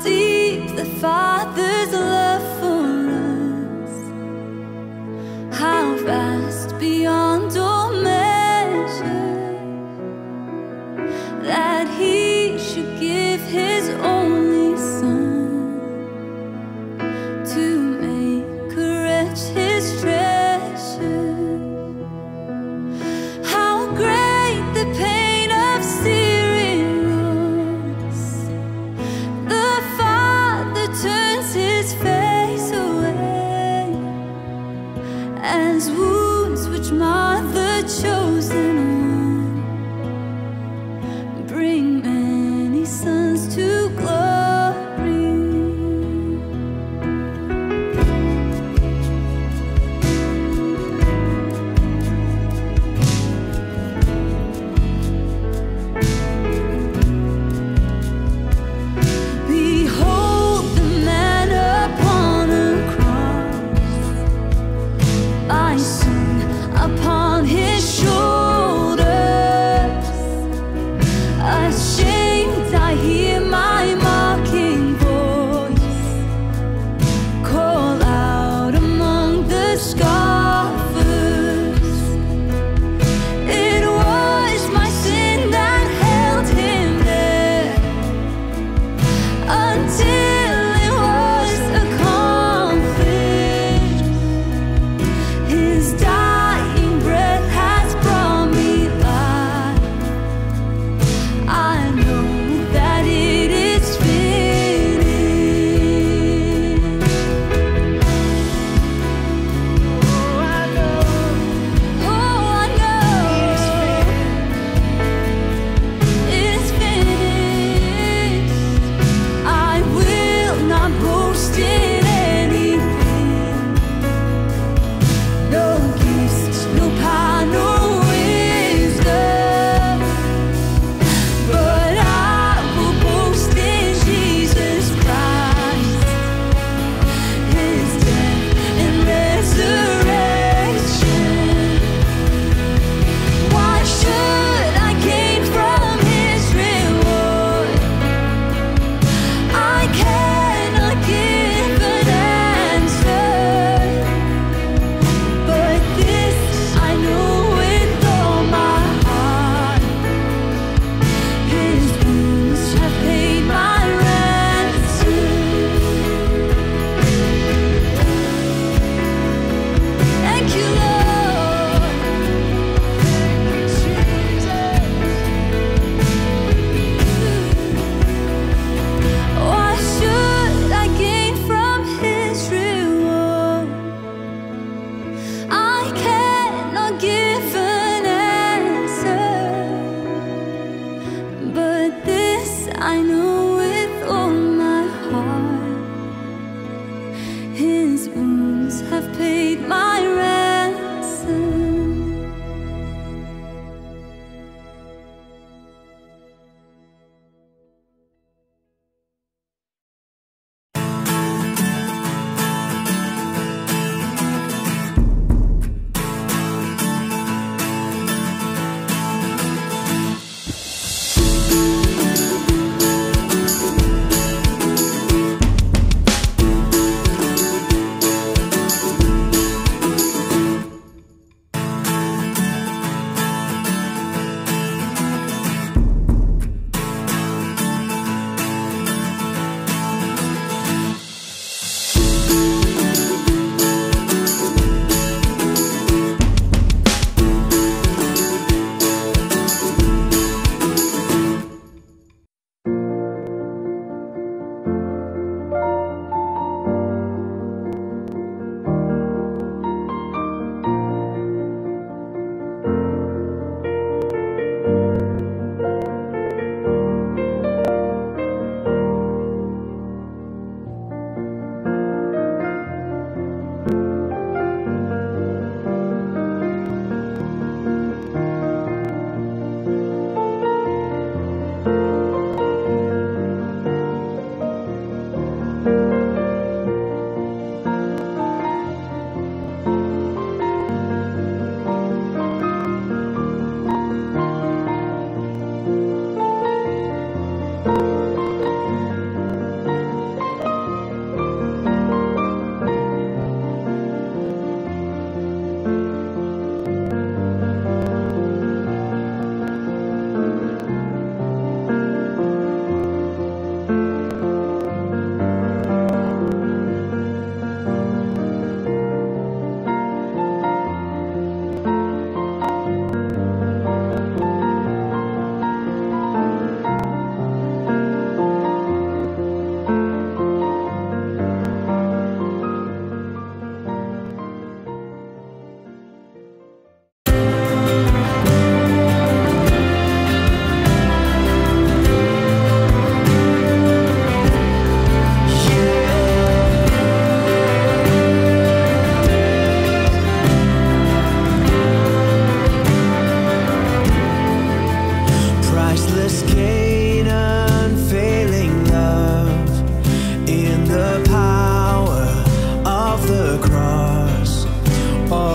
deep the Father's love for us, how vast beyond all measure, that He should give His only Son to make a wretch His treasure. How great the pain of sin! Wounds which mar the chosen one bring many sons to glory.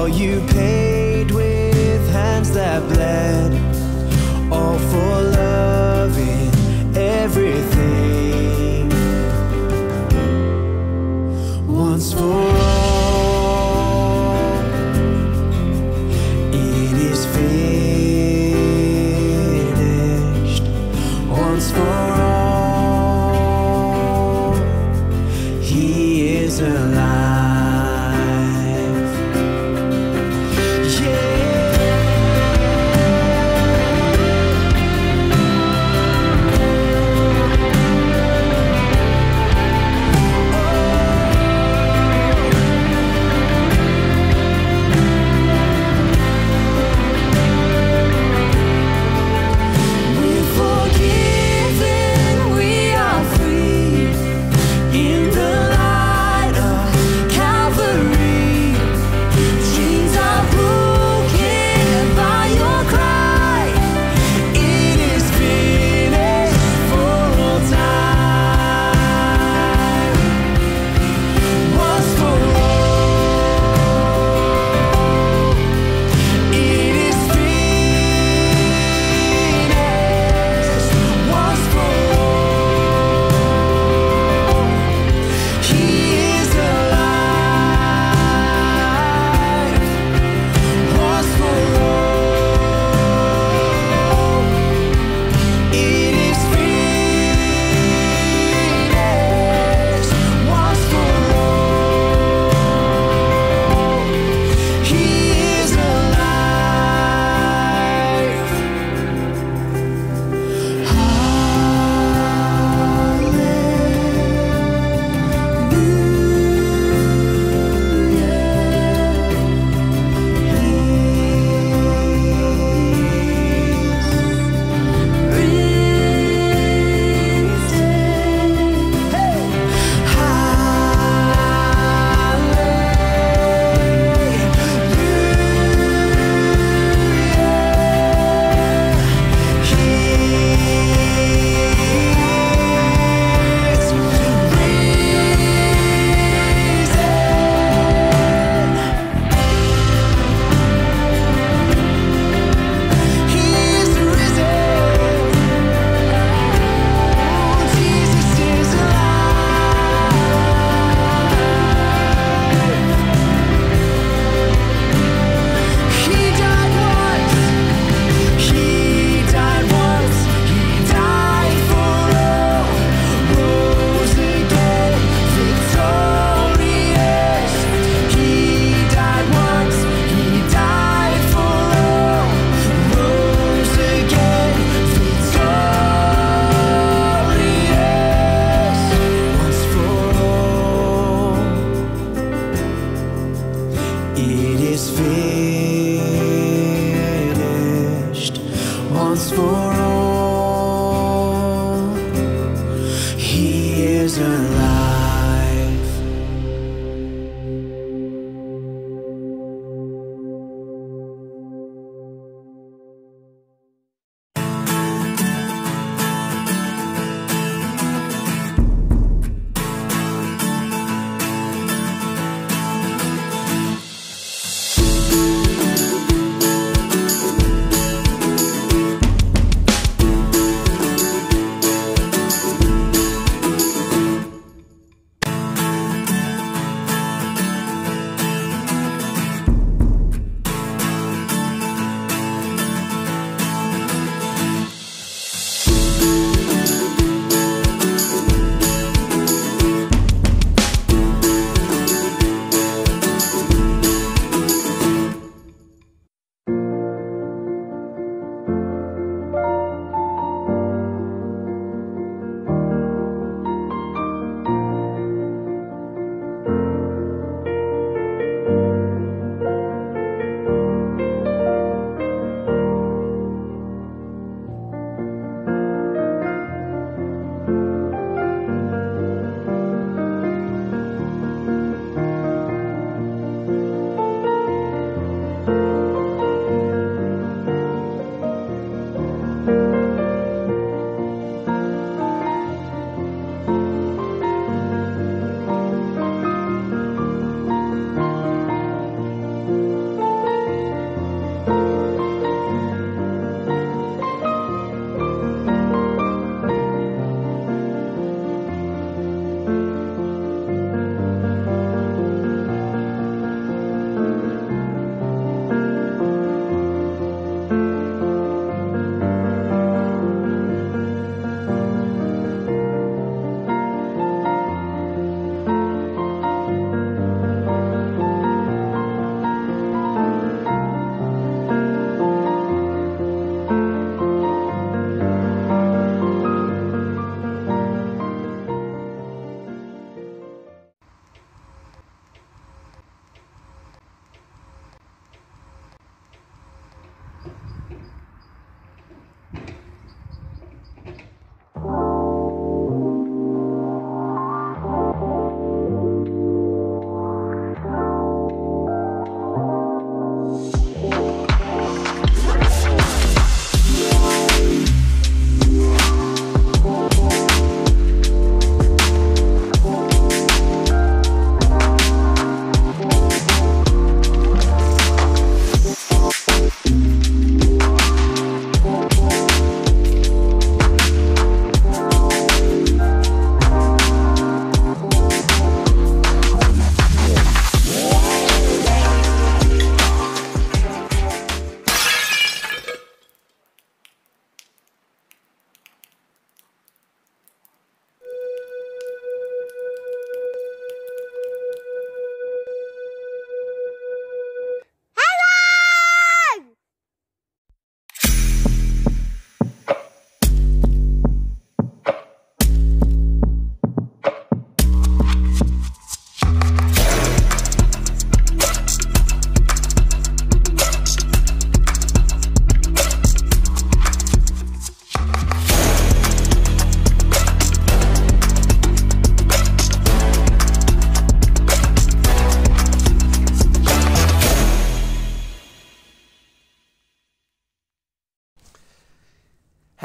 all you paid with hands that bled, all for loving everything once for all. It is finished once for all. He is alive.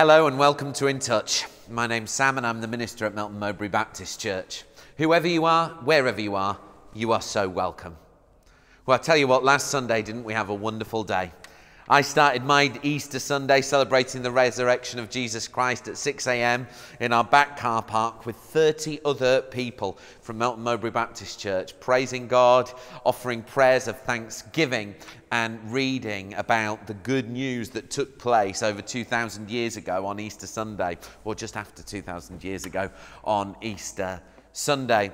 Hello and welcome to In Touch. My name's Sam and I'm the minister at Melton Mowbray Baptist Church. Whoever you are, wherever you are so welcome. Well, I tell you what, last Sunday didn't we have a wonderful day? I started my Easter Sunday celebrating the resurrection of Jesus Christ at 6 a.m. in our back car park with 30 other people from Melton Mowbray Baptist Church, praising God, offering prayers of thanksgiving and reading about the good news that took place over 2,000 years ago on Easter Sunday, or just after 2,000 years ago on Easter Sunday.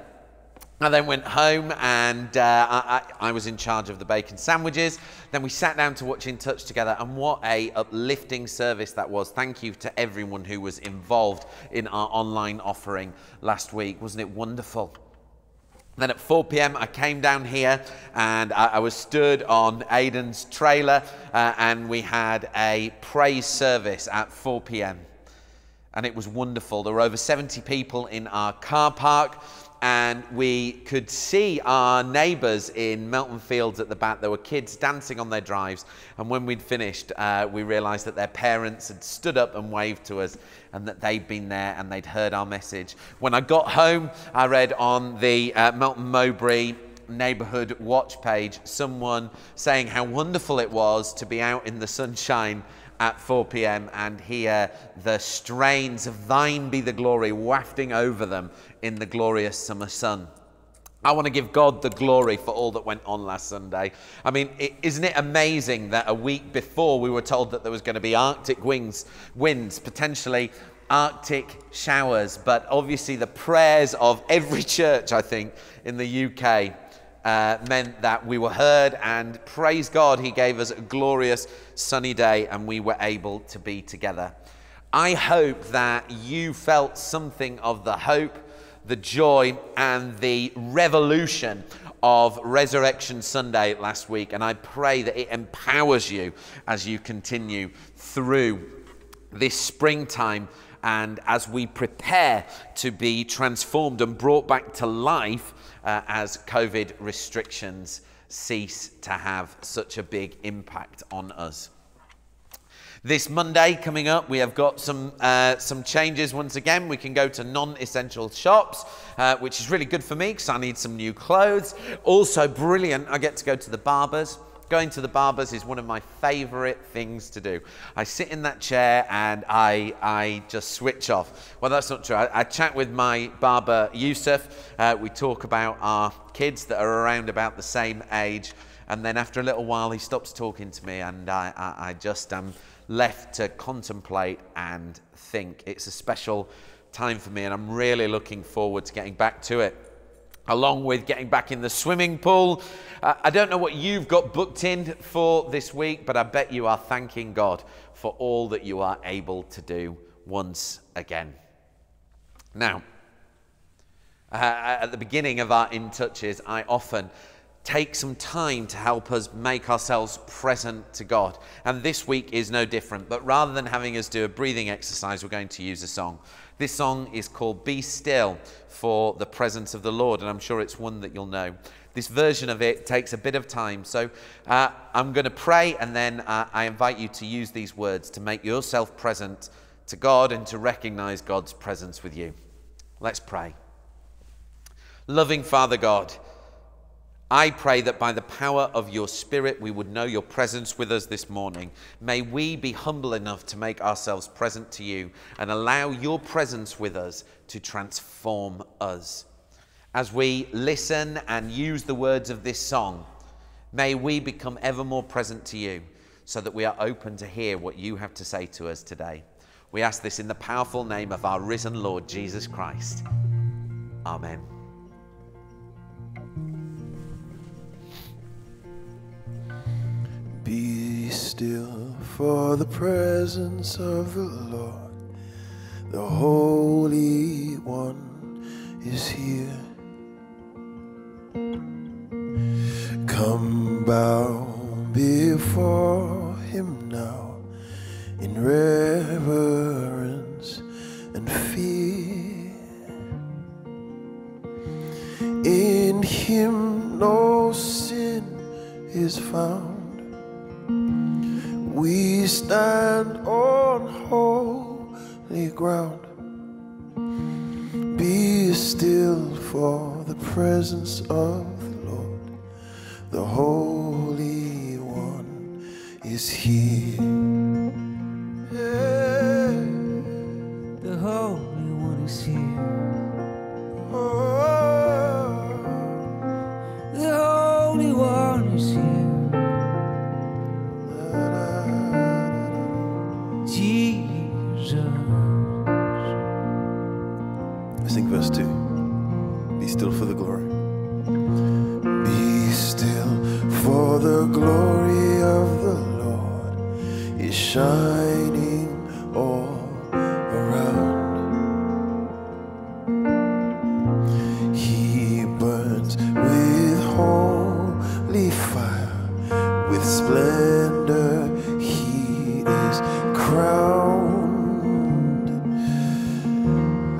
I then went home and I was in charge of the bacon sandwiches. Then we sat down to watch In Touch together, and what a uplifting service that was. Thank you to everyone who was involved in our online offering last week. Wasn't it wonderful? Then at 4 p.m. I came down here and I was stood on Aidan's trailer and we had a praise service at 4 p.m. and it was wonderful. There were over 70 people in our car park, and we could see our neighbours in Melton Fields at the back. There were kids dancing on their drives, and when we'd finished we realised that their parents had stood up and waved to us and that they'd been there and they'd heard our message. When I got home, I read on the Melton Mowbray Neighbourhood Watch page someone saying how wonderful it was to be out in the sunshine at 4 p.m. and hear the strains of Thine Be the Glory wafting over them in the glorious summer sun. I want to give God the glory for all that went on last Sunday. I mean, isn't it amazing that a week before we were told that there was going to be Arctic winds, potentially Arctic showers, but obviously the prayers of every church, I think, in the UK meant that we were heard, and praise God, He gave us a glorious sunny day and we were able to be together. I hope that you felt something of the hope, the joy and the revolution of Resurrection Sunday last week, and I pray that it empowers you as you continue through this springtime and as we prepare to be transformed and brought back to life as COVID restrictions cease to have such a big impact on us. This Monday coming up, we have got some changes once again. We can go to non-essential shops, which is really good for me because I need some new clothes. Also brilliant, I get to go to the barbers. Going to the barbers is one of my favourite things to do. I sit in that chair and I just switch off. Well, that's not true. I chat with my barber, Yusuf. We talk about our kids that are around about the same age. And then after a little while, he stops talking to me and I just am left to contemplate and think. It's a special time for me and I'm really looking forward to getting back to it, along with getting back in the swimming pool. I don't know what you've got booked in for this week, but I bet you are thanking God for all that you are able to do once again. Now, at the beginning of our In Touches, I often take some time to help us make ourselves present to God. And this week is no different, but rather than having us do a breathing exercise, we're going to use a song. This song is called Be Still for the Presence of the Lord, and I'm sure it's one that you'll know. This version of it takes a bit of time, so I'm going to pray, and then I invite you to use these words to make yourself present to God and to recognize God's presence with you. Let's pray. Loving Father God, I pray that by the power of your Spirit, we would know your presence with us this morning. May we be humble enough to make ourselves present to you and allow your presence with us to transform us. As we listen and use the words of this song, may we become ever more present to you so that we are open to hear what you have to say to us today. We ask this in the powerful name of our risen Lord Jesus Christ. Amen. Be still for the presence of the Lord. The Holy One is here. Come bow before him now in reverence and fear. In him no sin is found. We stand on the ground. Be still for the presence of the Lord. The Holy One is here. Yeah. The Holy One is here. Oh. The Holy One is here. Verse 2. Be still for the glory. Be still for the glory of the Lord is shining all around. He burns with holy fire, with splendor he is crowned.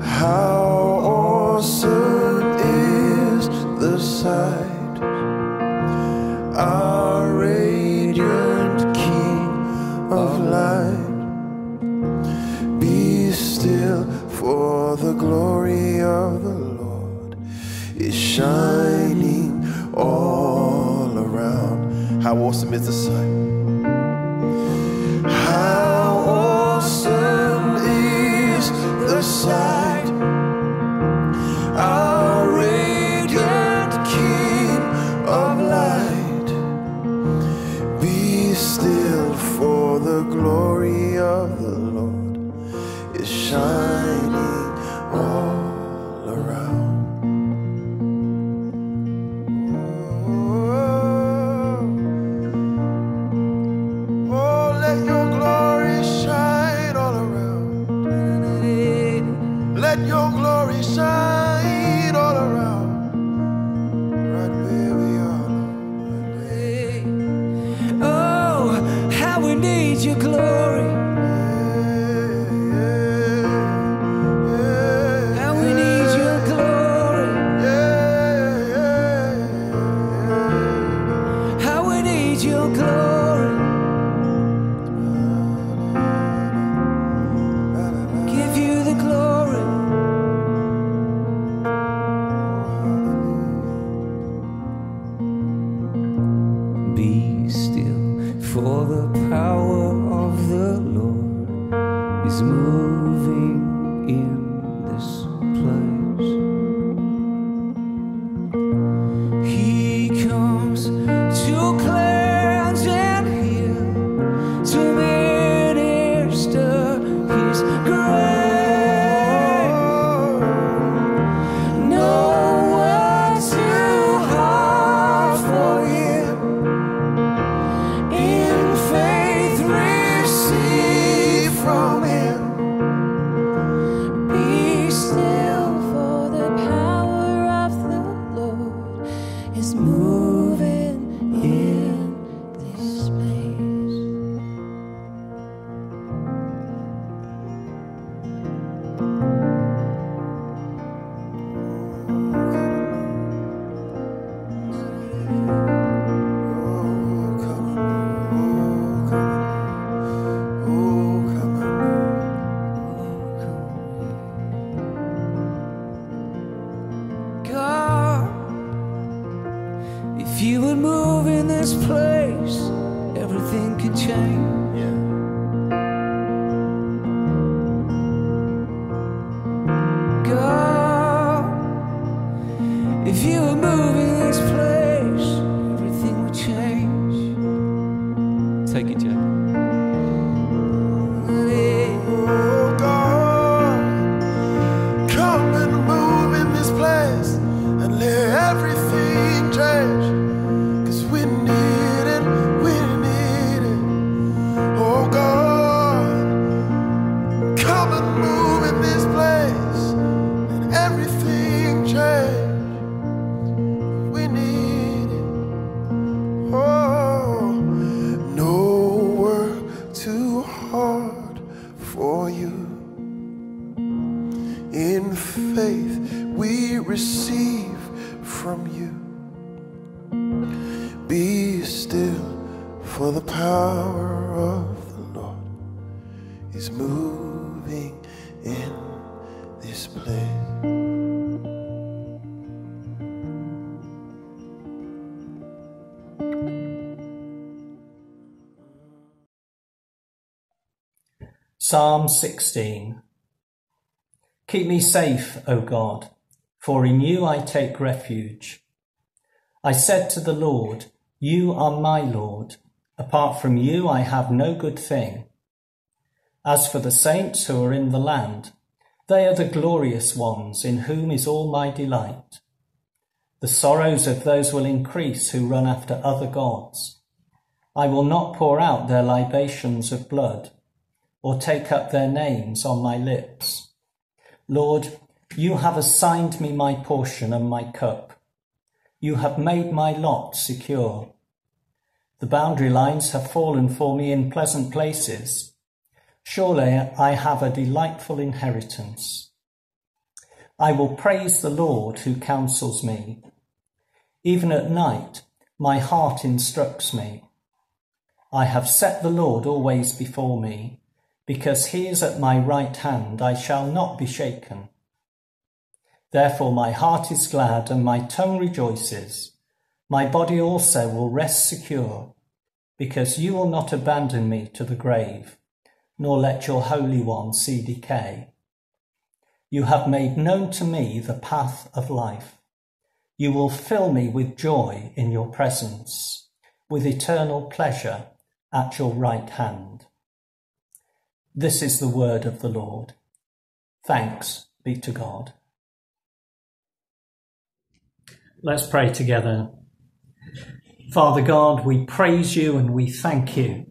How side, our radiant King of light. Be still for the glory of the Lord is shining all around. How awesome is the sight! How awesome is the sight! Our the glory of the Lord is shining all around. Oh, oh, let your glory shine all around. Let your glory shine all around. Right where we are. Oh, how we need your glory. The power of the Lord is moving Psalm 16. Keep me safe, O God, for in you I take refuge. I said to the Lord, you are my Lord. Apart from you I have no good thing. As for the saints who are in the land, they are the glorious ones in whom is all my delight. The sorrows of those will increase who run after other gods. I will not pour out their libations of blood, or take up their names on my lips. Lord, you have assigned me my portion and my cup. You have made my lot secure. The boundary lines have fallen for me in pleasant places. Surely I have a delightful inheritance. I will praise the Lord who counsels me. Even at night, my heart instructs me. I have set the Lord always before me. Because he is at my right hand, I shall not be shaken. Therefore my heart is glad and my tongue rejoices. My body also will rest secure, because you will not abandon me to the grave, nor let your Holy One see decay. You have made known to me the path of life. You will fill me with joy in your presence, with eternal pleasure at your right hand. This is the word of the Lord. Thanks be to God. Let's pray together. Father God, we praise you and we thank you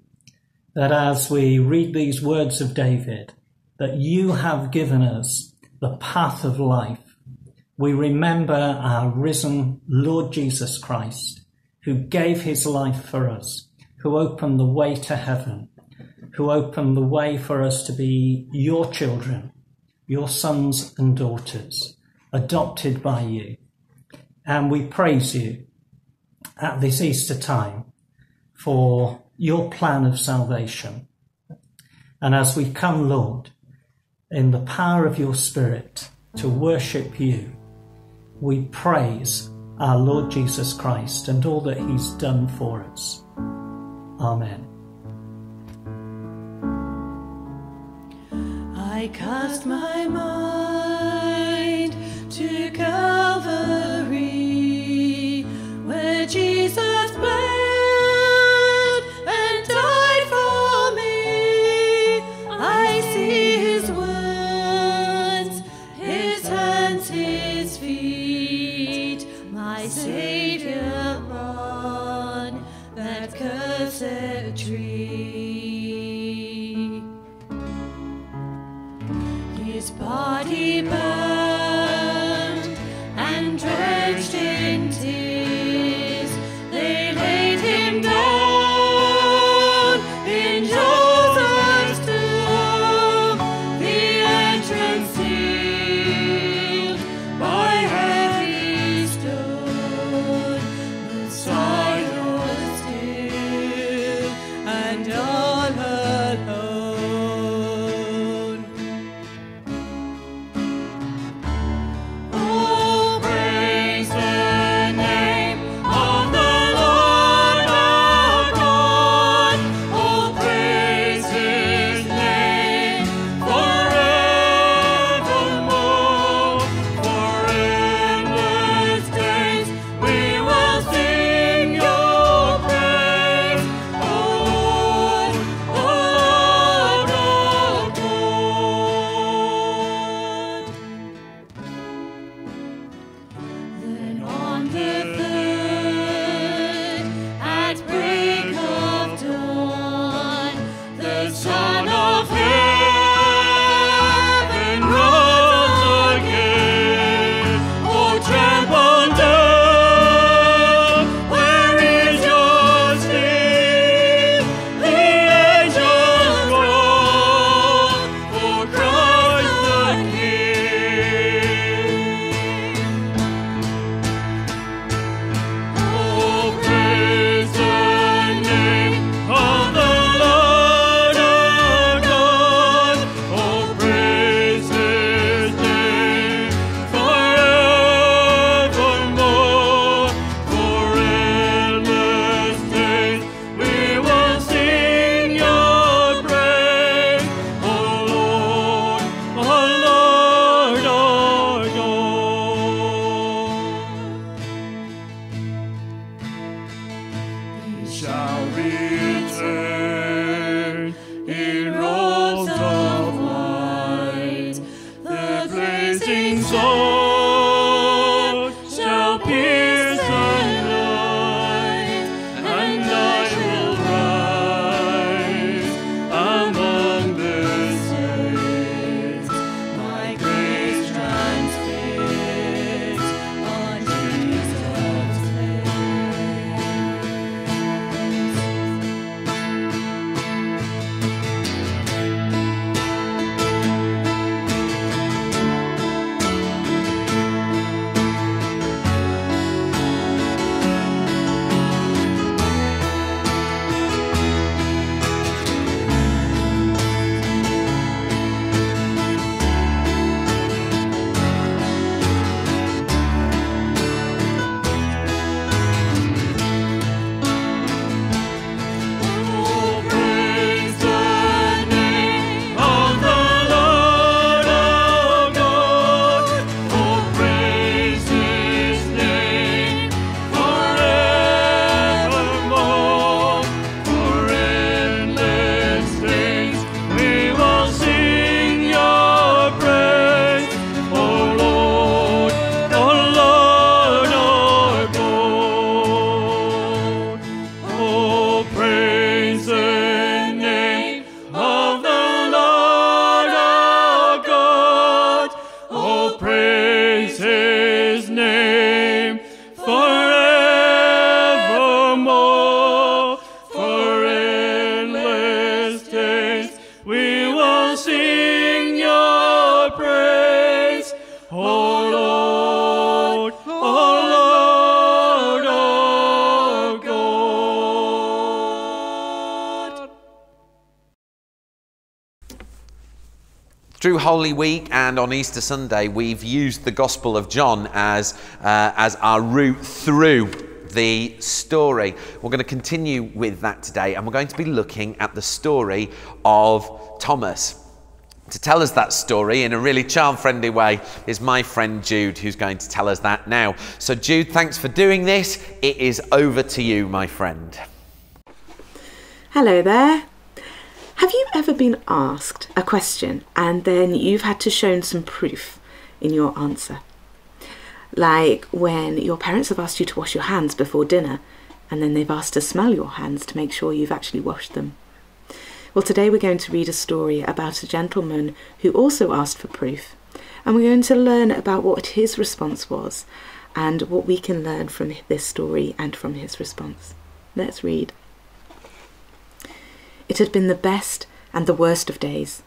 that as we read these words of David, that you have given us the path of life. We remember our risen Lord Jesus Christ, who gave his life for us, who opened the way to heaven, who opened the way for us to be your children, your sons and daughters, adopted by you. And we praise you at this Easter time for your plan of salvation. And as we come, Lord, in the power of your Spirit to worship you, we praise our Lord Jesus Christ and all that he's done for us. Amen. I cast my mind to Calvary, where Jesus bled. Savior on that cursed tree, his body burned and drenched in tears, they laid him down in Joseph's tomb, the entrance sealed by heavy stone. shall return in robes of white. The blazing sword shall pierce the night, and I will rise among the saints. My grace transfixed on Jesus' Through Holy Week and on Easter Sunday, we've used the Gospel of John as our route through the story. We're going to continue with that today, and we're going to be looking at the story of Thomas. To tell us that story in a really child-friendly way is my friend Jude, who's going to tell us that now. So Jude, thanks for doing this. It is over to you, my friend. Hello there. Have you ever been asked a question and then you've had to show some proof in your answer? Like when your parents have asked you to wash your hands before dinner and then they've asked to smell your hands to make sure you've actually washed them. Well, today we're going to read a story about a gentleman who also asked for proof, and we're going to learn about what his response was and what we can learn from this story and from his response. Let's read. It had been the best and the worst of days.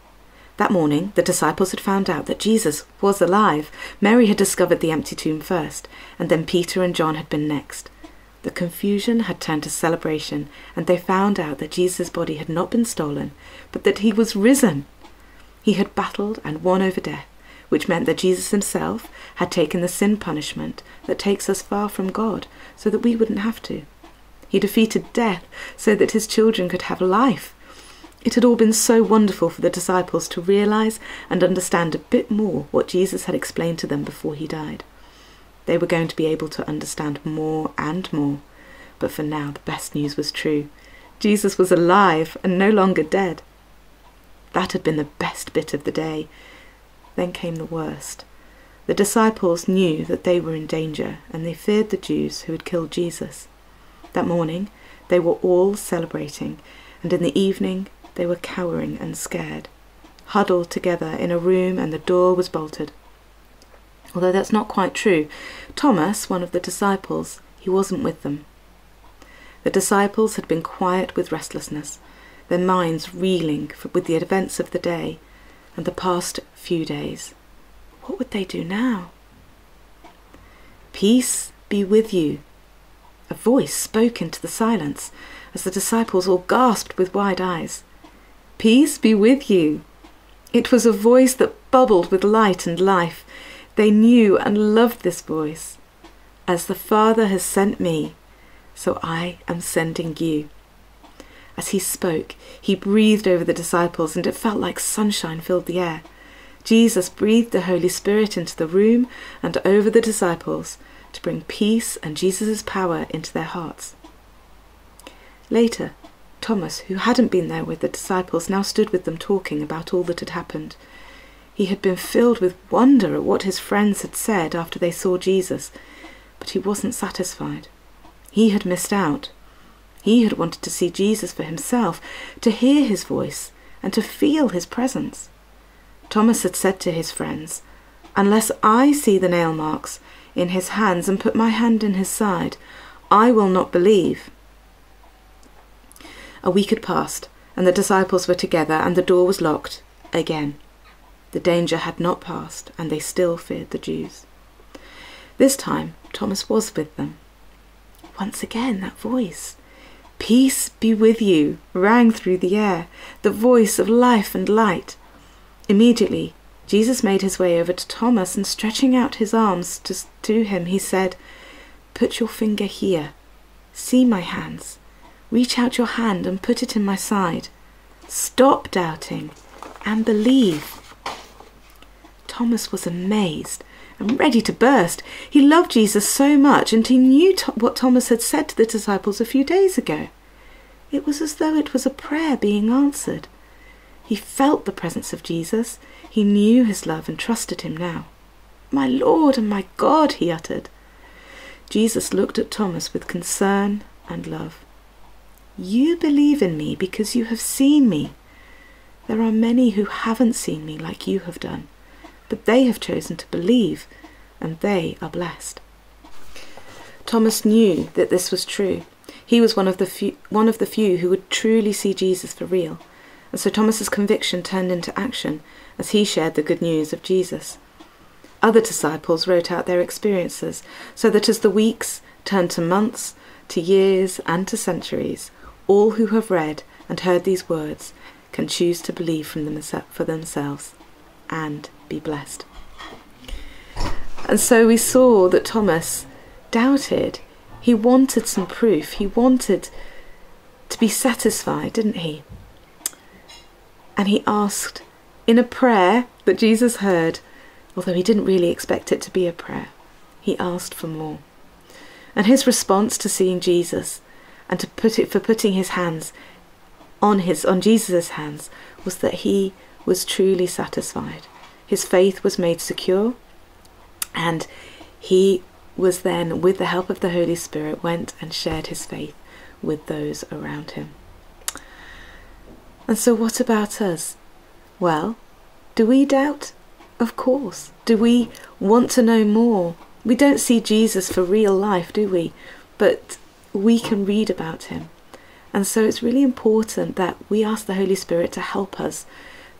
That morning, the disciples had found out that Jesus was alive. Mary had discovered the empty tomb first, and then Peter and John had been next. The confusion had turned to celebration, and they found out that Jesus' body had not been stolen, but that he was risen. He had battled and won over death, which meant that Jesus himself had taken the sin punishment that takes us far from God, so that we wouldn't have to. He defeated death so that his children could have life. It had all been so wonderful for the disciples to realise and understand a bit more what Jesus had explained to them before he died. They were going to be able to understand more and more. But for now, the best news was true. Jesus was alive and no longer dead. That had been the best bit of the day. Then came the worst. The disciples knew that they were in danger, and they feared the Jews who had killed Jesus. That morning, they were all celebrating, and in the evening, they were cowering and scared, huddled together in a room, and the door was bolted. Although that's not quite true. Thomas, one of the disciples, he wasn't with them. The disciples had been quiet with restlessness, their minds reeling with the events of the day and the past few days. What would they do now? Peace be with you. A voice spoke into the silence as the disciples all gasped with wide eyes. Peace be with you. It was a voice that bubbled with light and life. They knew and loved this voice. As the Father has sent me, so I am sending you. As he spoke, he breathed over the disciples, and it felt like sunshine filled the air. Jesus breathed the Holy Spirit into the room and over the disciples, to bring peace and Jesus' power into their hearts. Later, Thomas, who hadn't been there with the disciples, now stood with them talking about all that had happened. He had been filled with wonder at what his friends had said after they saw Jesus, but he wasn't satisfied. He had missed out. He had wanted to see Jesus for himself, to hear his voice, and to feel his presence. Thomas had said to his friends, "Unless I see the nail marks in his hands and put my hand in his side, I will not believe." A week had passed, and the disciples were together, and the door was locked again. The danger had not passed, and they still feared the Jews. This time, Thomas was with them. Once again, that voice, "Peace be with you," rang through the air, the voice of life and light. Immediately, Jesus made his way over to Thomas, and stretching out his arms to him, he said, "Put your finger here. See my hands. Reach out your hand and put it in my side. Stop doubting and believe." Thomas was amazed and ready to burst. He loved Jesus so much, and he knew what Thomas had said to the disciples a few days ago. It was as though it was a prayer being answered. He felt the presence of Jesus. He knew his love and trusted him now. "My Lord and my God," he uttered. Jesus looked at Thomas with concern and love. "You believe in me because you have seen me. There are many who haven't seen me like you have done, but they have chosen to believe, and they are blessed." Thomas knew that this was true. He was one of the few who would truly see Jesus for real, and so Thomas's conviction turned into action as he shared the good news of Jesus. Other disciples wrote out their experiences, so that as the weeks turned to months, to years, and to centuries, all who have read and heard these words can choose to believe for themselves and be blessed. And so we saw that Thomas doubted. He wanted some proof. He wanted to be satisfied, didn't he? And he asked in a prayer that Jesus heard, although he didn't really expect it to be a prayer. He asked for more. And his response to seeing Jesus and for putting his hands on Jesus' hands was that he was truly satisfied. His faith was made secure, and he was then, with the help of the Holy Spirit, went and shared his faith with those around him. And so what about us? Well, do we doubt? Of course. Do we want to know more? We don't see Jesus for real life, do we? But we can read about him. And so it's really important that we ask the Holy Spirit to help us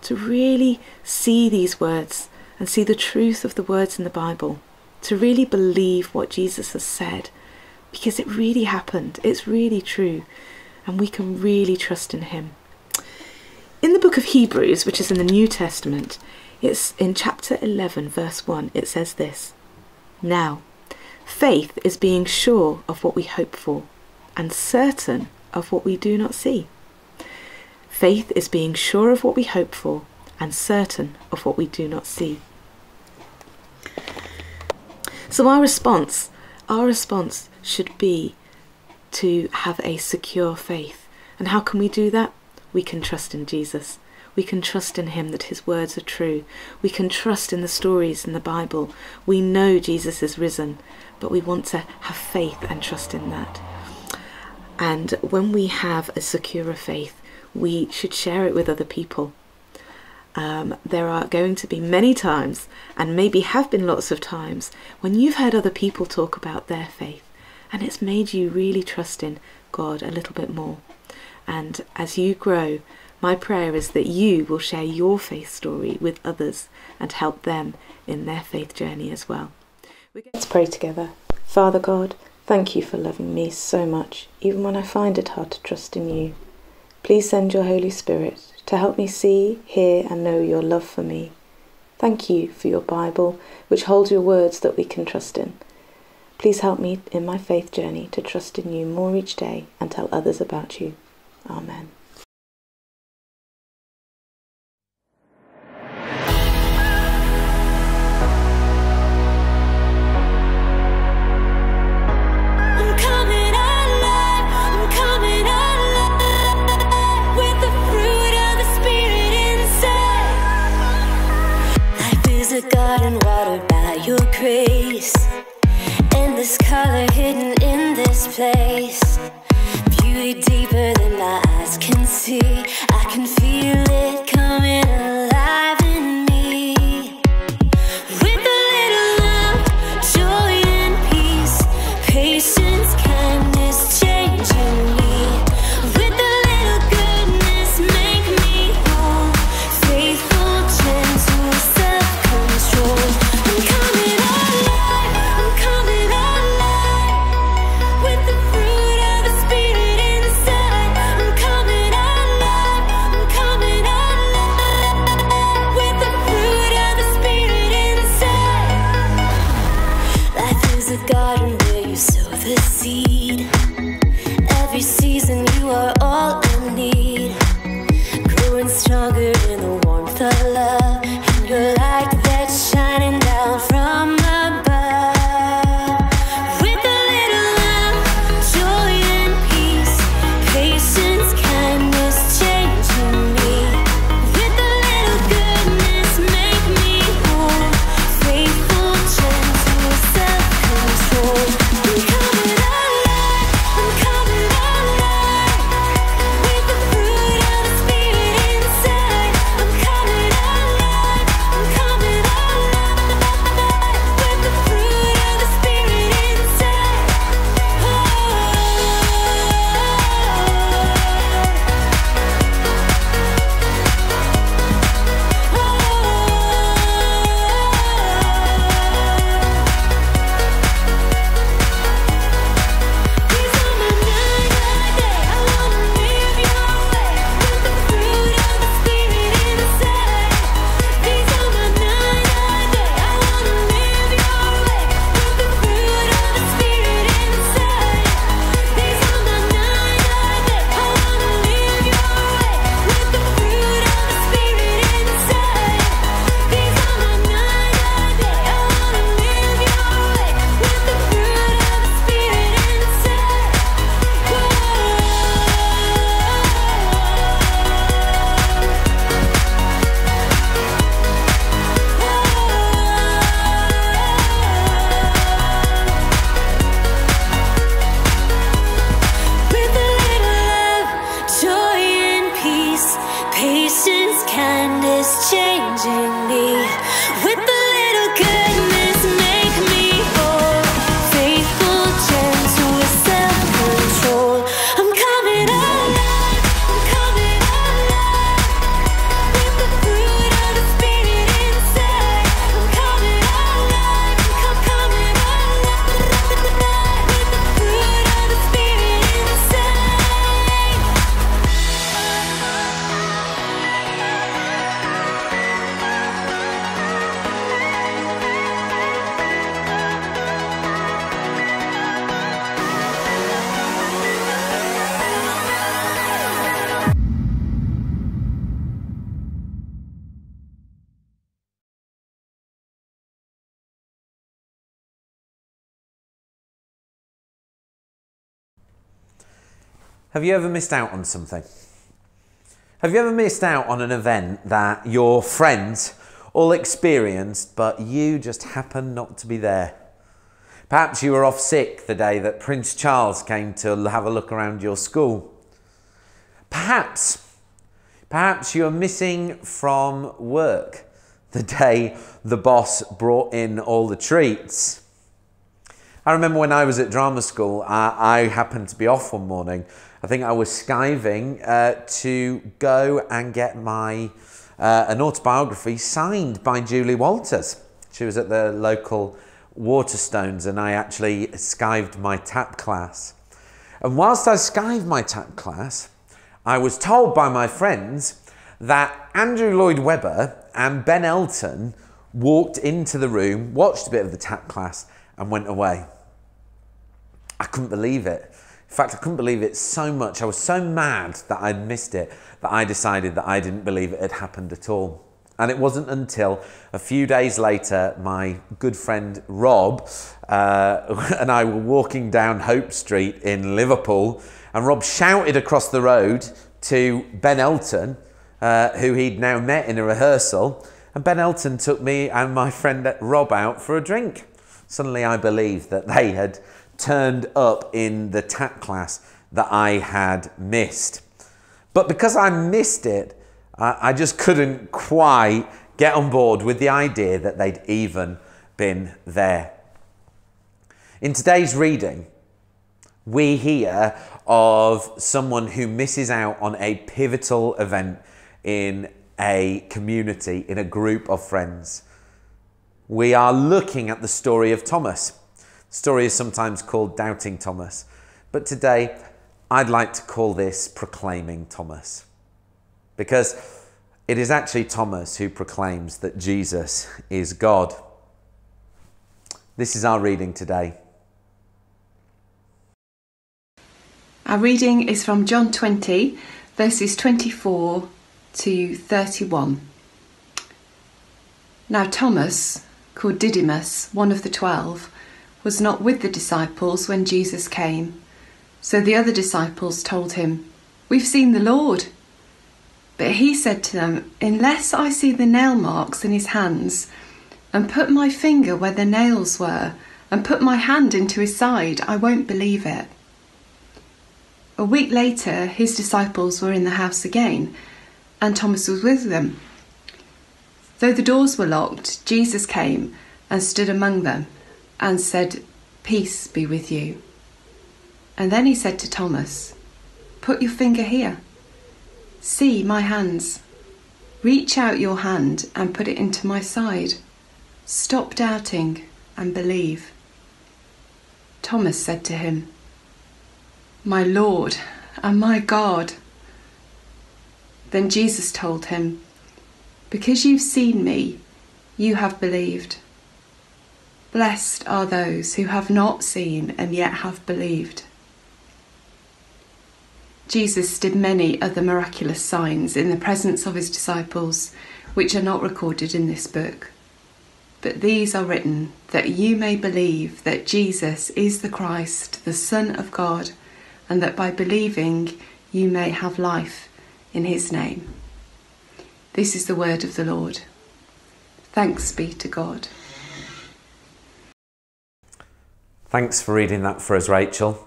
to really see these words and see the truth of the words in the Bible, to really believe what Jesus has said, because it really happened. It's really true, and we can really trust in him. In the book of Hebrews, which is in the New Testament, it's in chapter 11, verse 1, it says this, "Now, faith is being sure of what we hope for and certain of what we do not see." Faith is being sure of what we hope for and certain of what we do not see. So our response should be to have a secure faith. And how can we do that? We can trust in Jesus. We can trust in him that his words are true. We can trust in the stories in the Bible. We know Jesus is risen, but we want to have faith and trust in that. And when we have a secure faith, we should share it with other people. There are going to be many times, and maybe have been lots of times, when you've heard other people talk about their faith, and it's made you really trust in God a little bit more. And as you grow, my prayer is that you will share your faith story with others and help them in their faith journey as well. Let's pray together. Father God, thank you for loving me so much, even when I find it hard to trust in you. Please send your Holy Spirit to help me see, hear and know your love for me. Thank you for your Bible, which holds your words that we can trust in. Please help me in my faith journey to trust in you more each day and tell others about you. Amen. I'm coming alive, I'm coming alive. praise, endless color hidden in this place, beauty deeper than my eyes can see. I can feel it coming alive in me. With a little love, joy and peace, patience, kindness, change in me. Have you ever missed out on something? Have you ever missed out on an event that your friends all experienced, but you just happened not to be there? Perhaps you were off sick the day that Prince Charles came to have a look around your school. Perhaps you were missing from work the day the boss brought in all the treats. I remember when I was at drama school, I happened to be off one morning. I think I was skiving to go and get my an autobiography signed by Julie Walters. She was at the local Waterstones, and I actually skived my tap class. And whilst I skived my tap class, I was told by my friends that Andrew Lloyd Webber and Ben Elton walked into the room, watched a bit of the tap class, and went away. I couldn't believe it. In fact, I couldn't believe it so much. I was so mad that I'd missed it that I decided that I didn't believe it had happened at all. And it wasn't until a few days later, my good friend Rob and I were walking down Hope Street in Liverpool, and Rob shouted across the road to Ben Elton, who he'd now met in a rehearsal, and Ben Elton took me and my friend Rob out for a drink. Suddenly I believed that they had turned up in the tap class that I had missed. But because I missed it, I just couldn't quite get on board with the idea that they'd even been there. In today's reading, we hear of someone who misses out on a pivotal event in a community, in a group of friends. We are looking at the story of Thomas. The story is sometimes called Doubting Thomas, but today I'd like to call this Proclaiming Thomas, because it is actually Thomas who proclaims that Jesus is God. This is our reading today. Our reading is from John 20, verses 24 to 31. Now Thomas, called Didymus, one of the 12, was not with the disciples when Jesus came. So the other disciples told him, "We've seen the Lord." But he said to them, "Unless I see the nail marks in his hands, and put my finger where the nails were, and put my hand into his side, I won't believe it." A week later, his disciples were in the house again, and Thomas was with them. Though the doors were locked, Jesus came and stood among them and said, "Peace be with you." And then he said to Thomas, "Put your finger here. See my hands. Reach out your hand and put it into my side. Stop doubting and believe." Thomas said to him, "My Lord and my God." Then Jesus told him, "Because you've seen me, you have believed. Blessed are those who have not seen and yet have believed." Jesus did many other miraculous signs in the presence of his disciples, which are not recorded in this book. But these are written that you may believe that Jesus is the Christ, the Son of God, and that by believing you may have life in his name. This is the word of the Lord. Thanks be to God. Thanks for reading that for us, Rachel.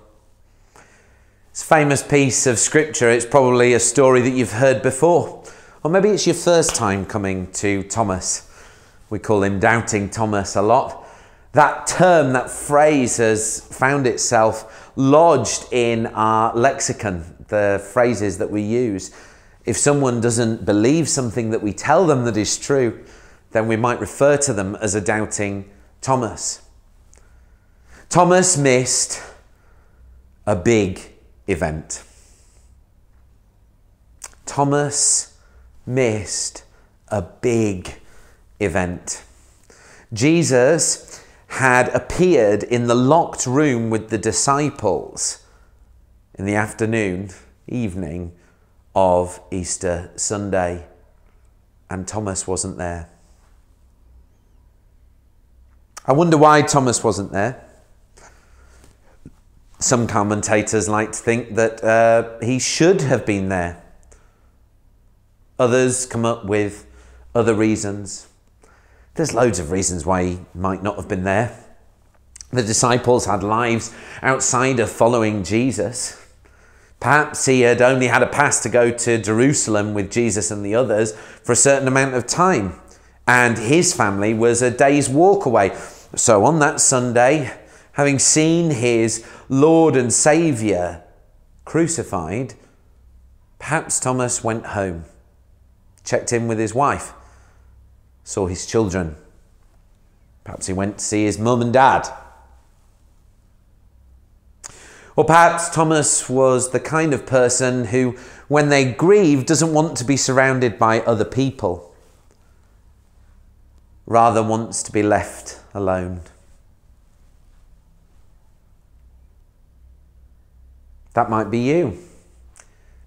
It's a famous piece of scripture. It's probably a story that you've heard before, or maybe it's your first time coming to Thomas. We call him Doubting Thomas a lot. That term, that phrase has found itself lodged in our lexicon, the phrases that we use. If someone doesn't believe something that we tell them that is true, then we might refer to them as a doubting Thomas. Thomas missed a big event. Thomas missed a big event. Jesus had appeared in the locked room with the disciples in the evening of Easter Sunday, and Thomas wasn't there. I wonder why Thomas wasn't there. Some commentators like to think that he should have been there. Others come up with other reasons. There's loads of reasons why he might not have been there. The disciples had lives outside of following Jesus. Perhaps he had only had a pass to go to Jerusalem with Jesus and the others for a certain amount of time, and his family was a day's walk away. So on that Sunday, having seen his Lord and Saviour crucified, perhaps Thomas went home, checked in with his wife, saw his children. Perhaps he went to see his mum and dad. Or perhaps Thomas was the kind of person who, when they grieve, doesn't want to be surrounded by other people, rather wants to be left alone. That might be you.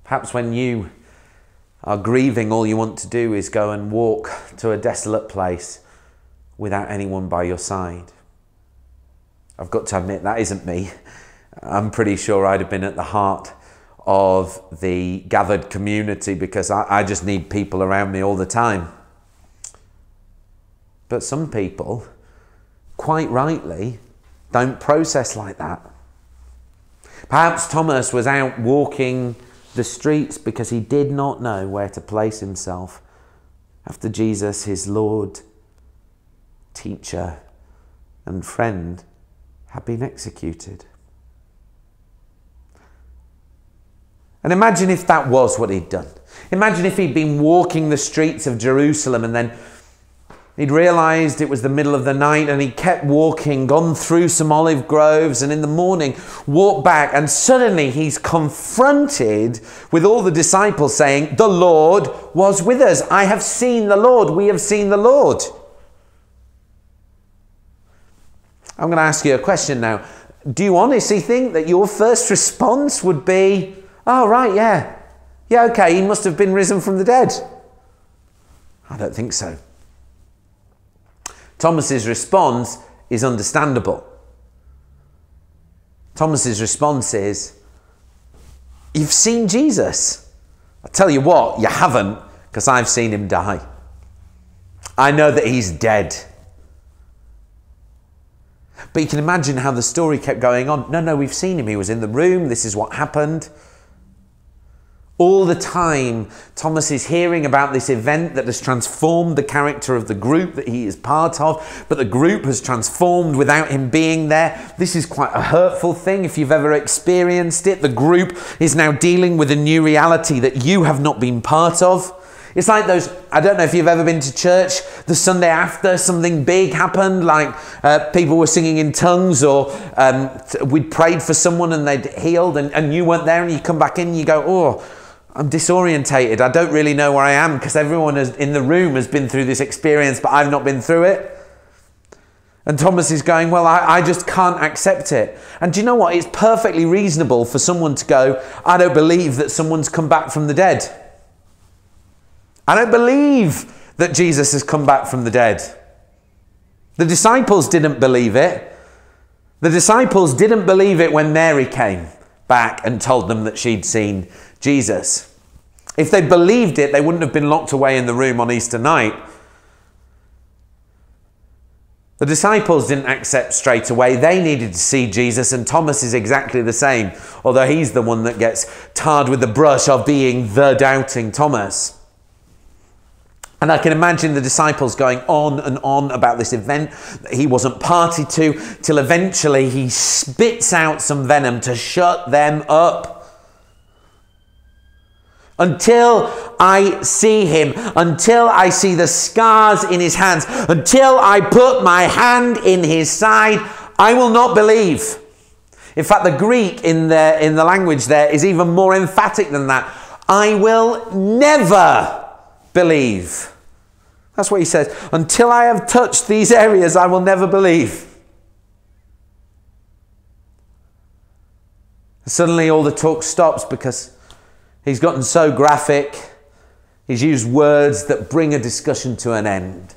Perhaps when you are grieving, all you want to do is go and walk to a desolate place without anyone by your side. I've got to admit, that isn't me. I'm pretty sure I'd have been at the heart of the gathered community, because I just need people around me all the time. But some people quite rightly, don't process like that. Perhaps Thomas was out walking the streets because he did not know where to place himself after Jesus, his Lord, teacher, and friend, had been executed. And imagine if that was what he'd done. Imagine if he'd been walking the streets of Jerusalem and then he'd realised it was the middle of the night and he kept walking, gone through some olive groves and in the morning walked back, and suddenly he's confronted with all the disciples saying, "The Lord was with us. I have seen the Lord. We have seen the Lord." I'm going to ask you a question now. Do you honestly think that your first response would be, "Oh, right, yeah. Yeah, okay, he must have been risen from the dead"? I don't think so. Thomas's response is understandable. Thomas's response is, "You've seen Jesus." I tell you what, you haven't, because I've seen him die. I know that he's dead. But you can imagine how the story kept going on. No, we've seen him. He was in the room. This is what happened. All the time, Thomas is hearing about this event that has transformed the character of the group that he is part of, but the group has transformed without him being there. This is quite a hurtful thing if you've ever experienced it. The group is now dealing with a new reality that you have not been part of. It's like those, I don't know if you've ever been to church, the Sunday after something big happened, like people were singing in tongues, or we'd prayed for someone and they'd healed, and you weren't there, and you come back in and you go, "Oh, I'm disorientated. I don't really know where I am because everyone in the room has been through this experience, but I've not been through it." And Thomas is going, "Well, I just can't accept it." And do you know what? It's perfectly reasonable for someone to go, "I don't believe that someone's come back from the dead. I don't believe that Jesus has come back from the dead." The disciples didn't believe it. The disciples didn't believe it when Mary came back and told them that she'd seen Jesus. If they believed it, they wouldn't have been locked away in the room on Easter night. The disciples didn't accept straight away. They needed to see Jesus, and Thomas is exactly the same, although he's the one that gets tarred with the brush of being the doubting Thomas. And I can imagine the disciples going on and on about this event that he wasn't party to, till eventually he spits out some venom to shut them up. Until I see him, until I see the scars in his hands, until I put my hand in his side, I will not believe. In fact, the Greek in the language there is even more emphatic than that. I will never believe. That's what he says. Until I have touched these areas, I will never believe. And suddenly all the talk stops because he's gotten so graphic, he's used words that bring a discussion to an end.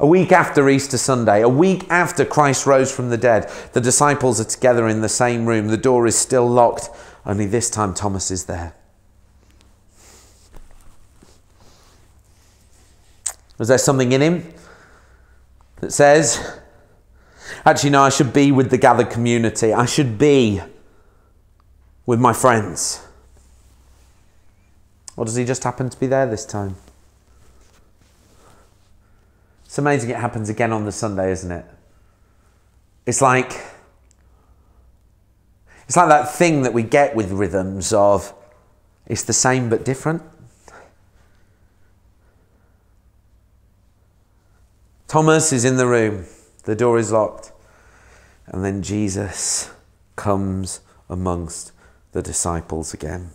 A week after Easter Sunday, a week after Christ rose from the dead, the disciples are together in the same room. The door is still locked, only this time Thomas is there. Was there something in him that says, "Actually, no, I should be with the gathered community. I should be with my friends"? Or does he just happen to be there this time? It's amazing it happens again on the Sunday, isn't it? It's like that thing that we get with rhythms of, it's the same but different. Thomas is in the room. The door is locked. And then Jesus comes amongst the disciples again.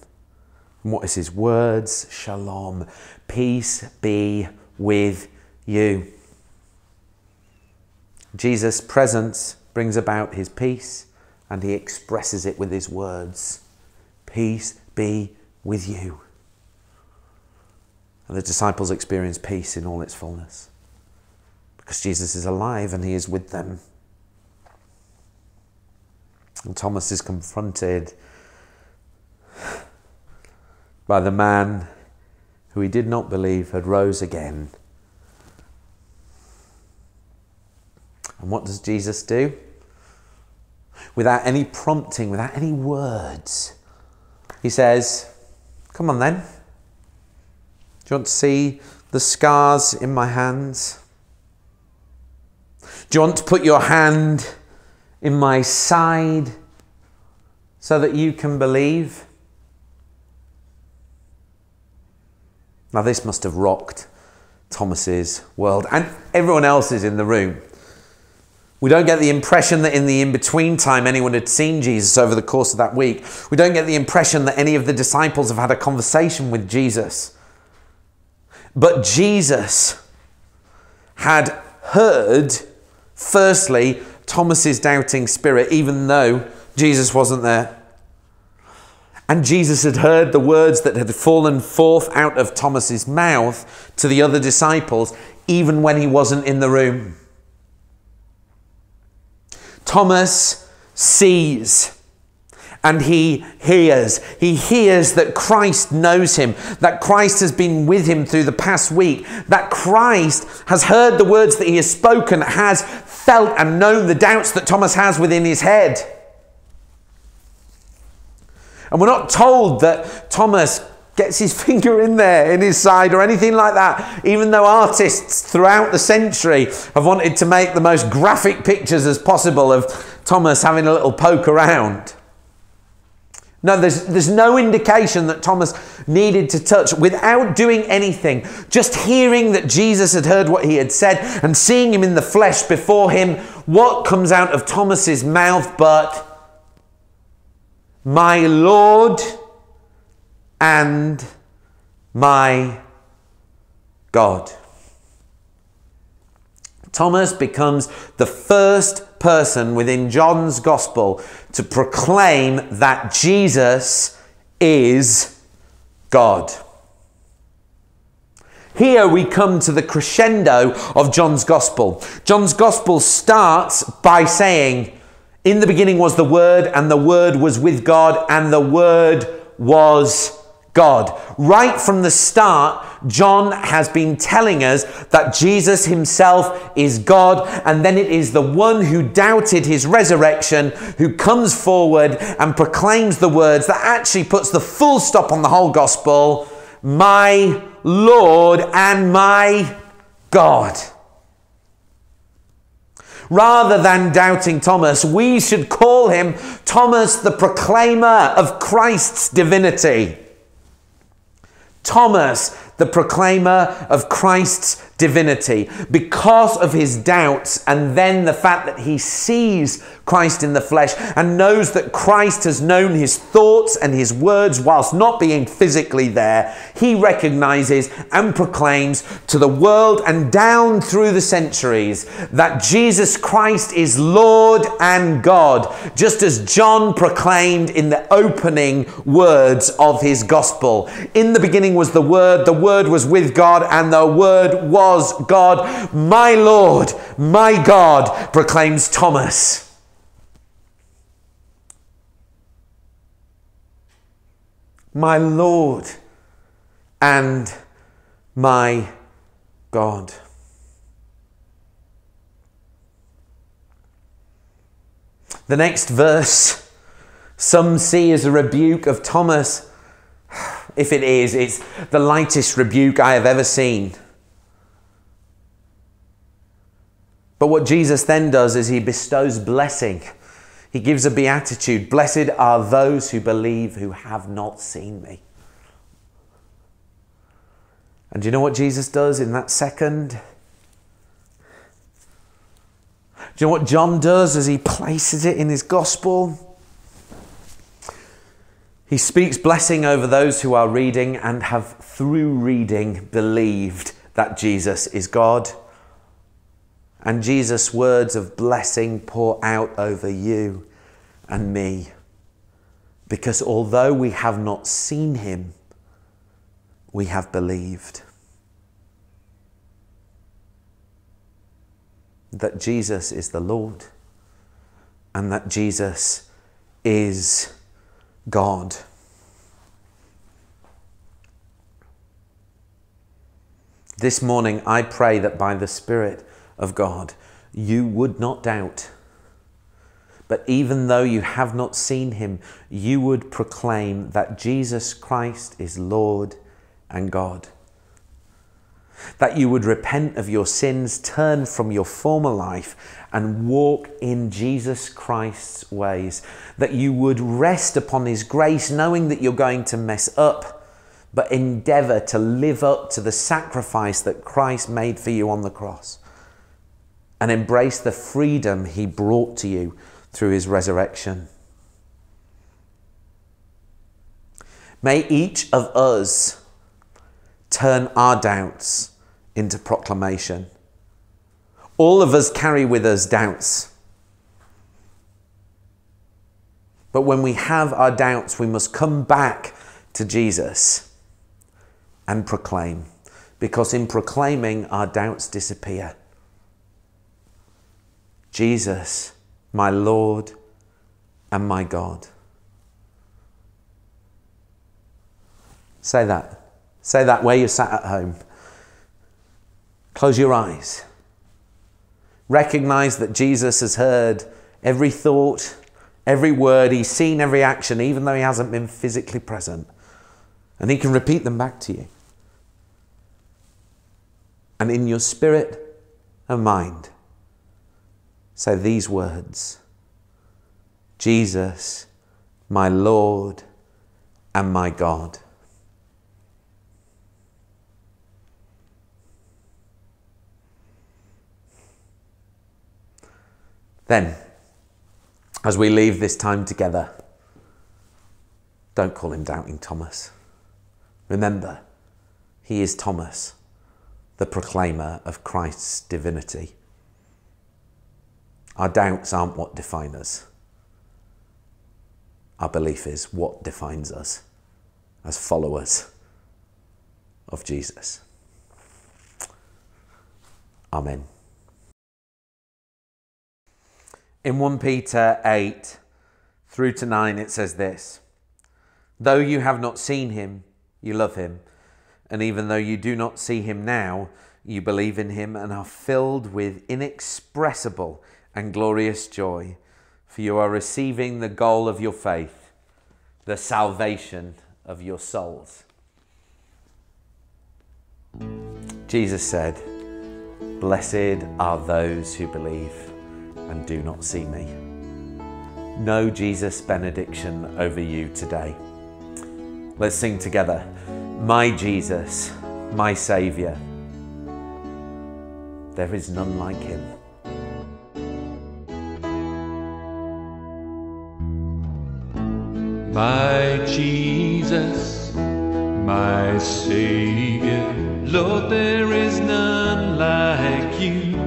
And what is his words? Shalom. Peace be with you. Jesus' presence brings about his peace, and he expresses it with his words. Peace be with you. And the disciples experience peace in all its fullness, because Jesus is alive and he is with them. And Thomas is confronted by the man who he did not believe had rose again. And what does Jesus do? Without any prompting, without any words, he says, come on then. Do you want to see the scars in my hands? Do you want to put your hand in my side so that you can believe? Now this must have rocked Thomas's world and everyone else's in the room. We don't get the impression that in the in-between time anyone had seen Jesus over the course of that week. We don't get the impression that any of the disciples have had a conversation with Jesus. But Jesus had heard, firstly, Thomas's doubting spirit, even though Jesus wasn't there. And Jesus had heard the words that had fallen forth out of Thomas's mouth to the other disciples, even when he wasn't in the room. Thomas sees and he hears. He hears that Christ knows him, that Christ has been with him through the past week, that Christ has heard the words that he has spoken, has felt and known the doubts that Thomas has within his head. And we're not told that Thomas gets his finger in there, in his side or anything like that, even though artists throughout the century have wanted to make the most graphic pictures as possible of Thomas having a little poke around. No, there's no indication that Thomas needed to touch without doing anything. Just hearing that Jesus had heard what he had said and seeing him in the flesh before him, what comes out of Thomas's mouth but, my Lord and my God. Thomas becomes the first person within John's Gospel to proclaim that Jesus is God. Here we come to the crescendo of John's Gospel. John's Gospel starts by saying, in the beginning was the Word, and the Word was with God, and the Word was God. Right from the start, John has been telling us that Jesus himself is God, and then it is the one who doubted his resurrection who comes forward and proclaims the words that actually puts the full stop on the whole gospel, my Lord and my God. Rather than doubting Thomas, we should call him Thomas the proclaimer of Christ's divinity. Thomas, the proclaimer of Christ's divinity, because of his doubts and then the fact that he sees Christ in the flesh and knows that Christ has known his thoughts and his words whilst not being physically there, he recognises and proclaims to the world and down through the centuries that Jesus Christ is Lord and God, just as John proclaimed in the opening words of his gospel. In the beginning was the Word was with God, and the Word was God. My Lord, my God, proclaims Thomas. My Lord and my God. The next verse, some see as a rebuke of Thomas. If it is, it's the lightest rebuke I have ever seen. But what Jesus then does is he bestows blessing. He gives a beatitude. Blessed are those who believe who have not seen me. And do you know what Jesus does in that second? Do you know what John does as he places it in his gospel? He speaks blessing over those who are reading and have through reading believed that Jesus is God. And Jesus' words of blessing pour out over you and me. Because although we have not seen him, we have believed that Jesus is the Lord and that Jesus is God. This morning, I pray that by the Spirit of God, you would not doubt. But even though you have not seen him, you would proclaim that Jesus Christ is Lord and God. That you would repent of your sins, turn from your former life, and walk in Jesus Christ's ways. That you would rest upon his grace, knowing that you're going to mess up, but endeavour to live up to the sacrifice that Christ made for you on the cross, and embrace the freedom he brought to you through his resurrection. May each of us turn our doubts into proclamation. All of us carry with us doubts. But when we have our doubts, we must come back to Jesus and proclaim, because in proclaiming, our doubts disappear. Jesus, my Lord and my God. Say that. Say that where you're sat at home. Close your eyes. Recognize that Jesus has heard every thought, every word. He's seen every action, even though he hasn't been physically present. And he can repeat them back to you. And in your spirit and mind, say these words: Jesus, my Lord and my God. Then, as we leave this time together, don't call him Doubting Thomas. Remember, he is Thomas, the proclaimer of Christ's divinity. Our doubts aren't what define us. Our belief is what defines us as followers of Jesus. Amen. In 1 Peter 8 through to 9, it says this: though you have not seen him, you love him. And even though you do not see him now, you believe in him and are filled with inexpressible and glorious joy, for you are receiving the goal of your faith, the salvation of your souls. Jesus said, blessed are those who believe and do not see me. No Jesus benediction over you today. Let's sing together. My Jesus, my Saviour, there is none like him. My Jesus, my Saviour, Lord, there is none like you.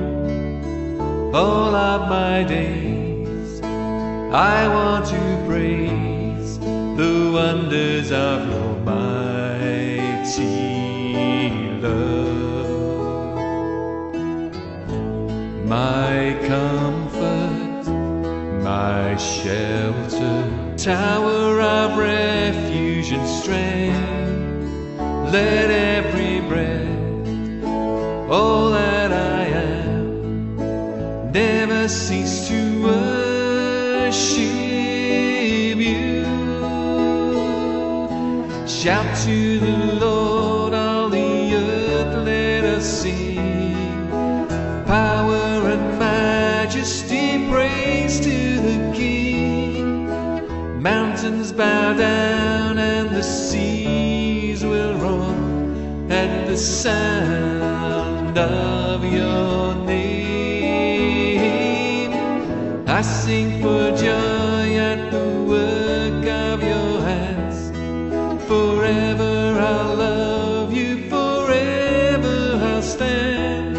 All of my days, I want to praise the wonders of your mighty love. My comfort, my shelter, tower of refuge and strength, let every breath, all that I am, never cease to worship you. Shout to the Lord, all the earth, let us sing. Power and majesty, praise to the King. Mountains bow down and the seas will roar at the sound of your name. I sing for joy at the work of your hands. Forever I'll love you, forever I'll stand.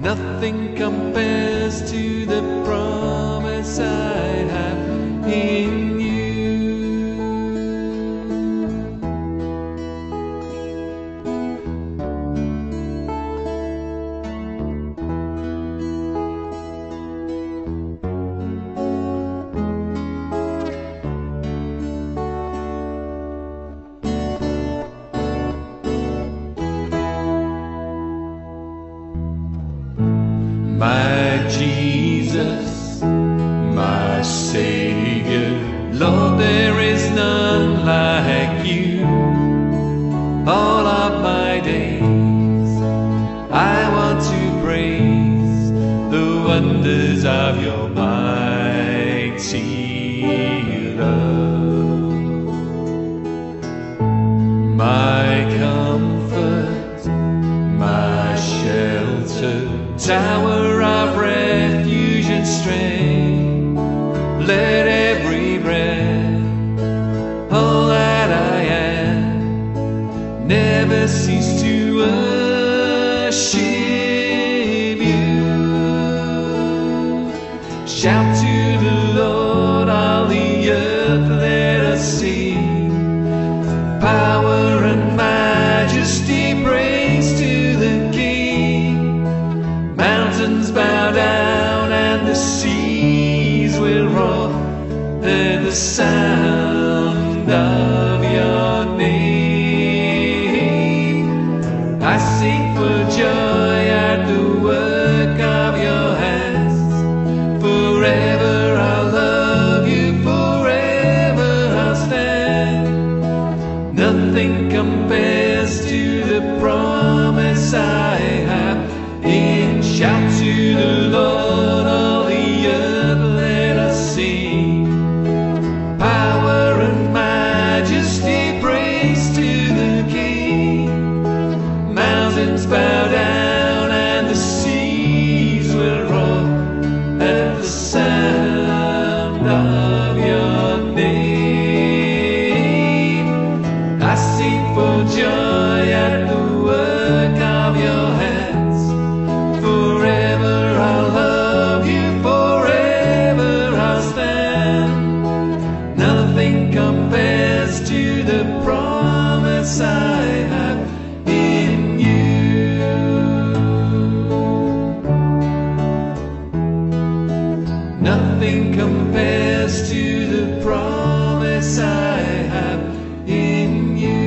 Nothing compares to the promise I have in you. riches of your mighty love. My comfort, my shelter, tower of refuge and strength, let every breath, all that I am, never cease to worship. Shout to the Lord, all the earth, let us sing. Power and majesty, praise to the King. Mountains bow down and the seas will roar. They're the sound of your name. I sing for joy at the work of your hands. Forever I'll love you, forever I'll stand. Nothing compares to the promise I have in. Shout to the Lord, all the earth, let us sing. Power and majesty, praise to the King. Mountains bow down and the seas will roar. At the sound of your name, I sing for joy at the work of your hands. Forever I'll love you, forever I'll stand. Nothing compares to the promise I have. Nothing compares to the promise I have in you.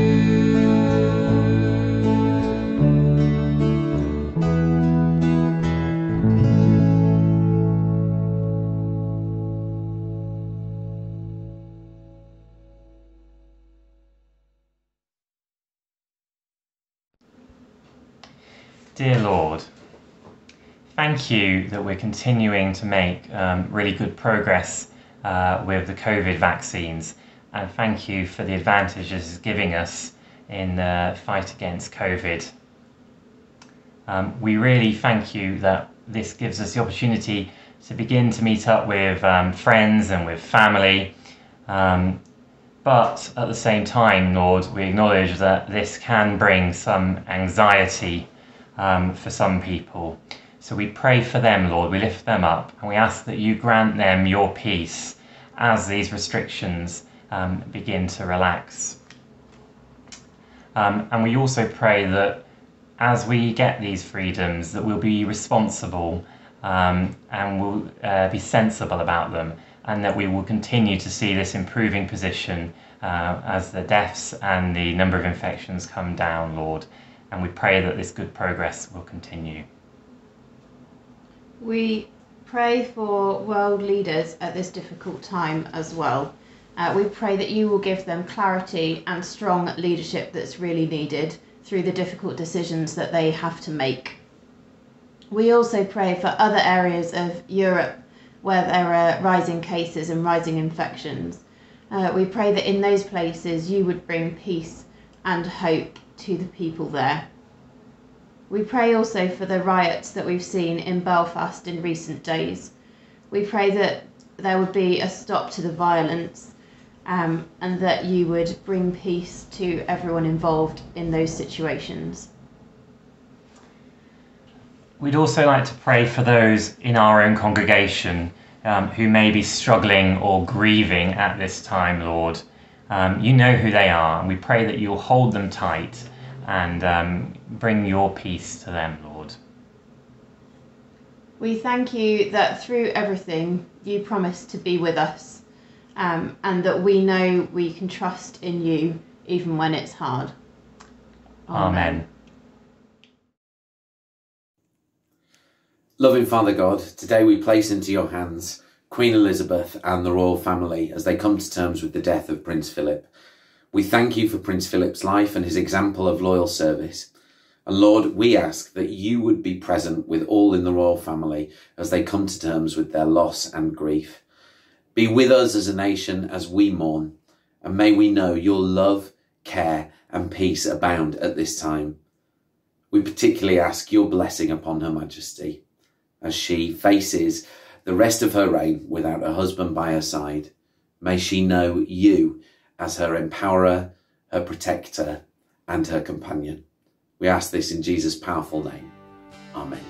Dear Lord, thank you that we're continuing to make really good progress with the COVID vaccines, and thank you for the advantages it's giving us in the fight against COVID. We really thank you that this gives us the opportunity to begin to meet up with friends and with family, but at the same time, Lord, we acknowledge that this can bring some anxiety for some people. So we pray for them, Lord, we lift them up, and we ask that you grant them your peace as these restrictions begin to relax. And we also pray that as we get these freedoms, that we'll be responsible and we'll be sensible about them, and that we will continue to see this improving position as the deaths and the number of infections come down, Lord. And we pray that this good progress will continue. We pray for world leaders at this difficult time as well. We pray that you will give them clarity and strong leadership that's really needed through the difficult decisions that they have to make. We also pray for other areas of Europe where there are rising cases and rising infections. We pray that in those places you would bring peace and hope to the people there. We pray also for the riots that we've seen in Belfast in recent days. We pray that there would be a stop to the violence and that you would bring peace to everyone involved in those situations. We'd also like to pray for those in our own congregation who may be struggling or grieving at this time, Lord. You know who they are, and we pray that you'll hold them tight and bring your peace to them, Lord. We thank you that through everything you promise to be with us and that we know we can trust in you even when it's hard. Amen. Loving Father God, today we place into your hands Queen Elizabeth and the royal family as they come to terms with the death of Prince Philip. We thank you for Prince Philip's life and his example of loyal service. And Lord, we ask that you would be present with all in the royal family as they come to terms with their loss and grief. Be with us as a nation as we mourn, and may we know your love, care and peace abound at this time. We particularly ask your blessing upon Her Majesty as she faces the rest of her reign without her husband by her side. May she know you as her empowerer, her protector and her companion. We ask this in Jesus' powerful name. Amen.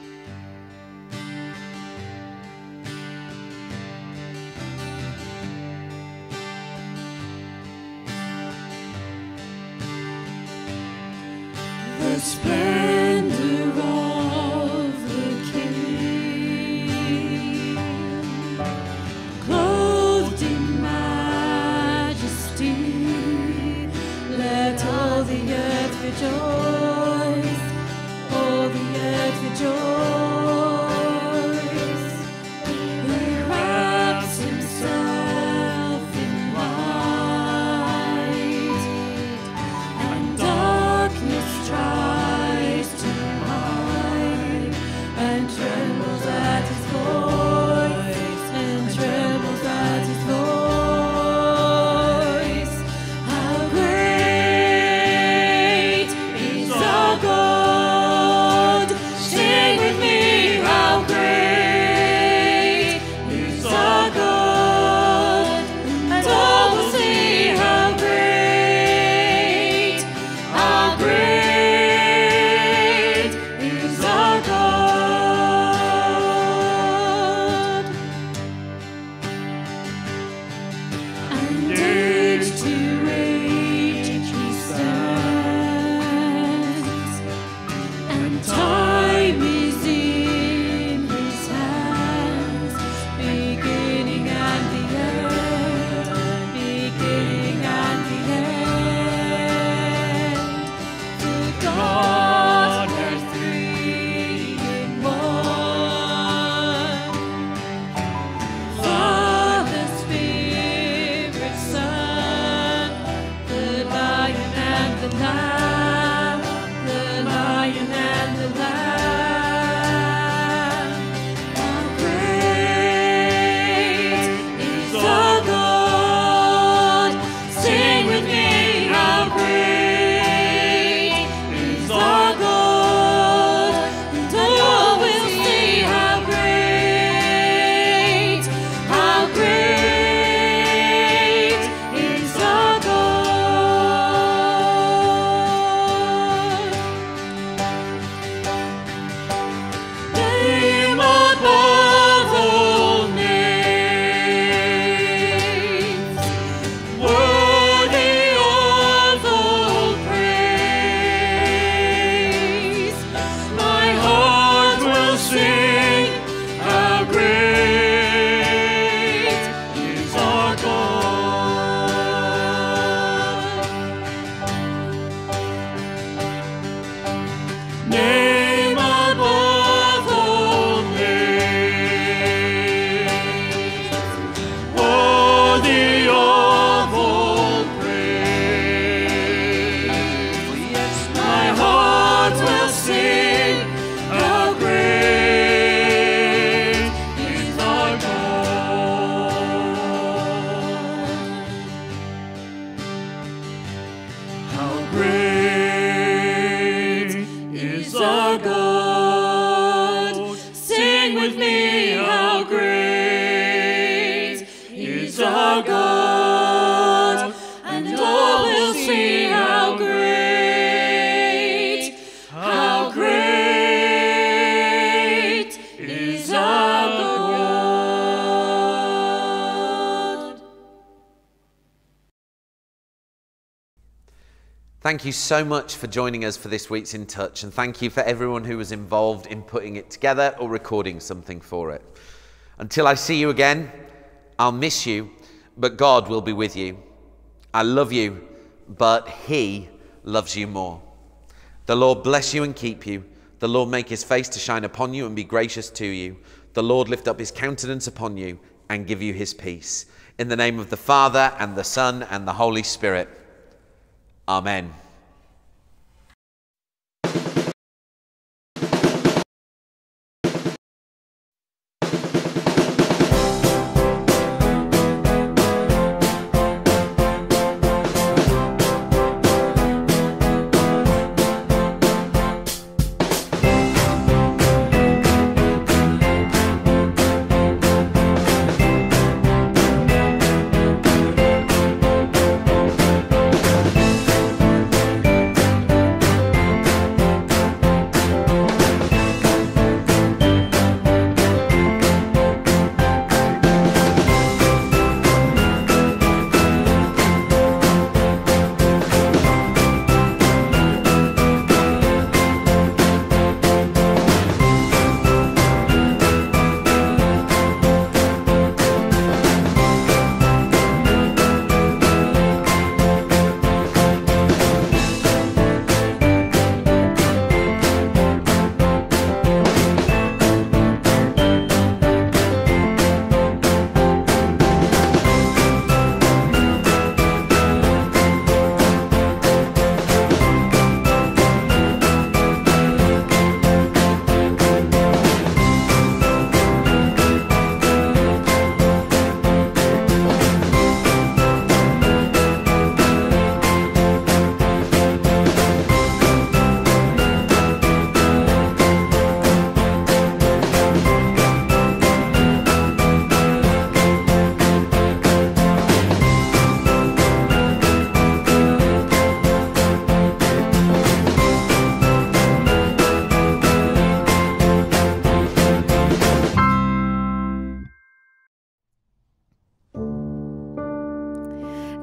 The splendor of the King, clothed in majesty, let all the earth rejoice. Thank you so much for joining us for this week's In Touch, and thank you for everyone who was involved in putting it together or recording something for it. Until I see you again, I'll miss you, but God will be with you. I love you, but He loves you more. The Lord bless you and keep you. The Lord make His face to shine upon you and be gracious to you. The Lord lift up His countenance upon you and give you His peace. In the name of the Father, and the Son, and the Holy Spirit. Amen.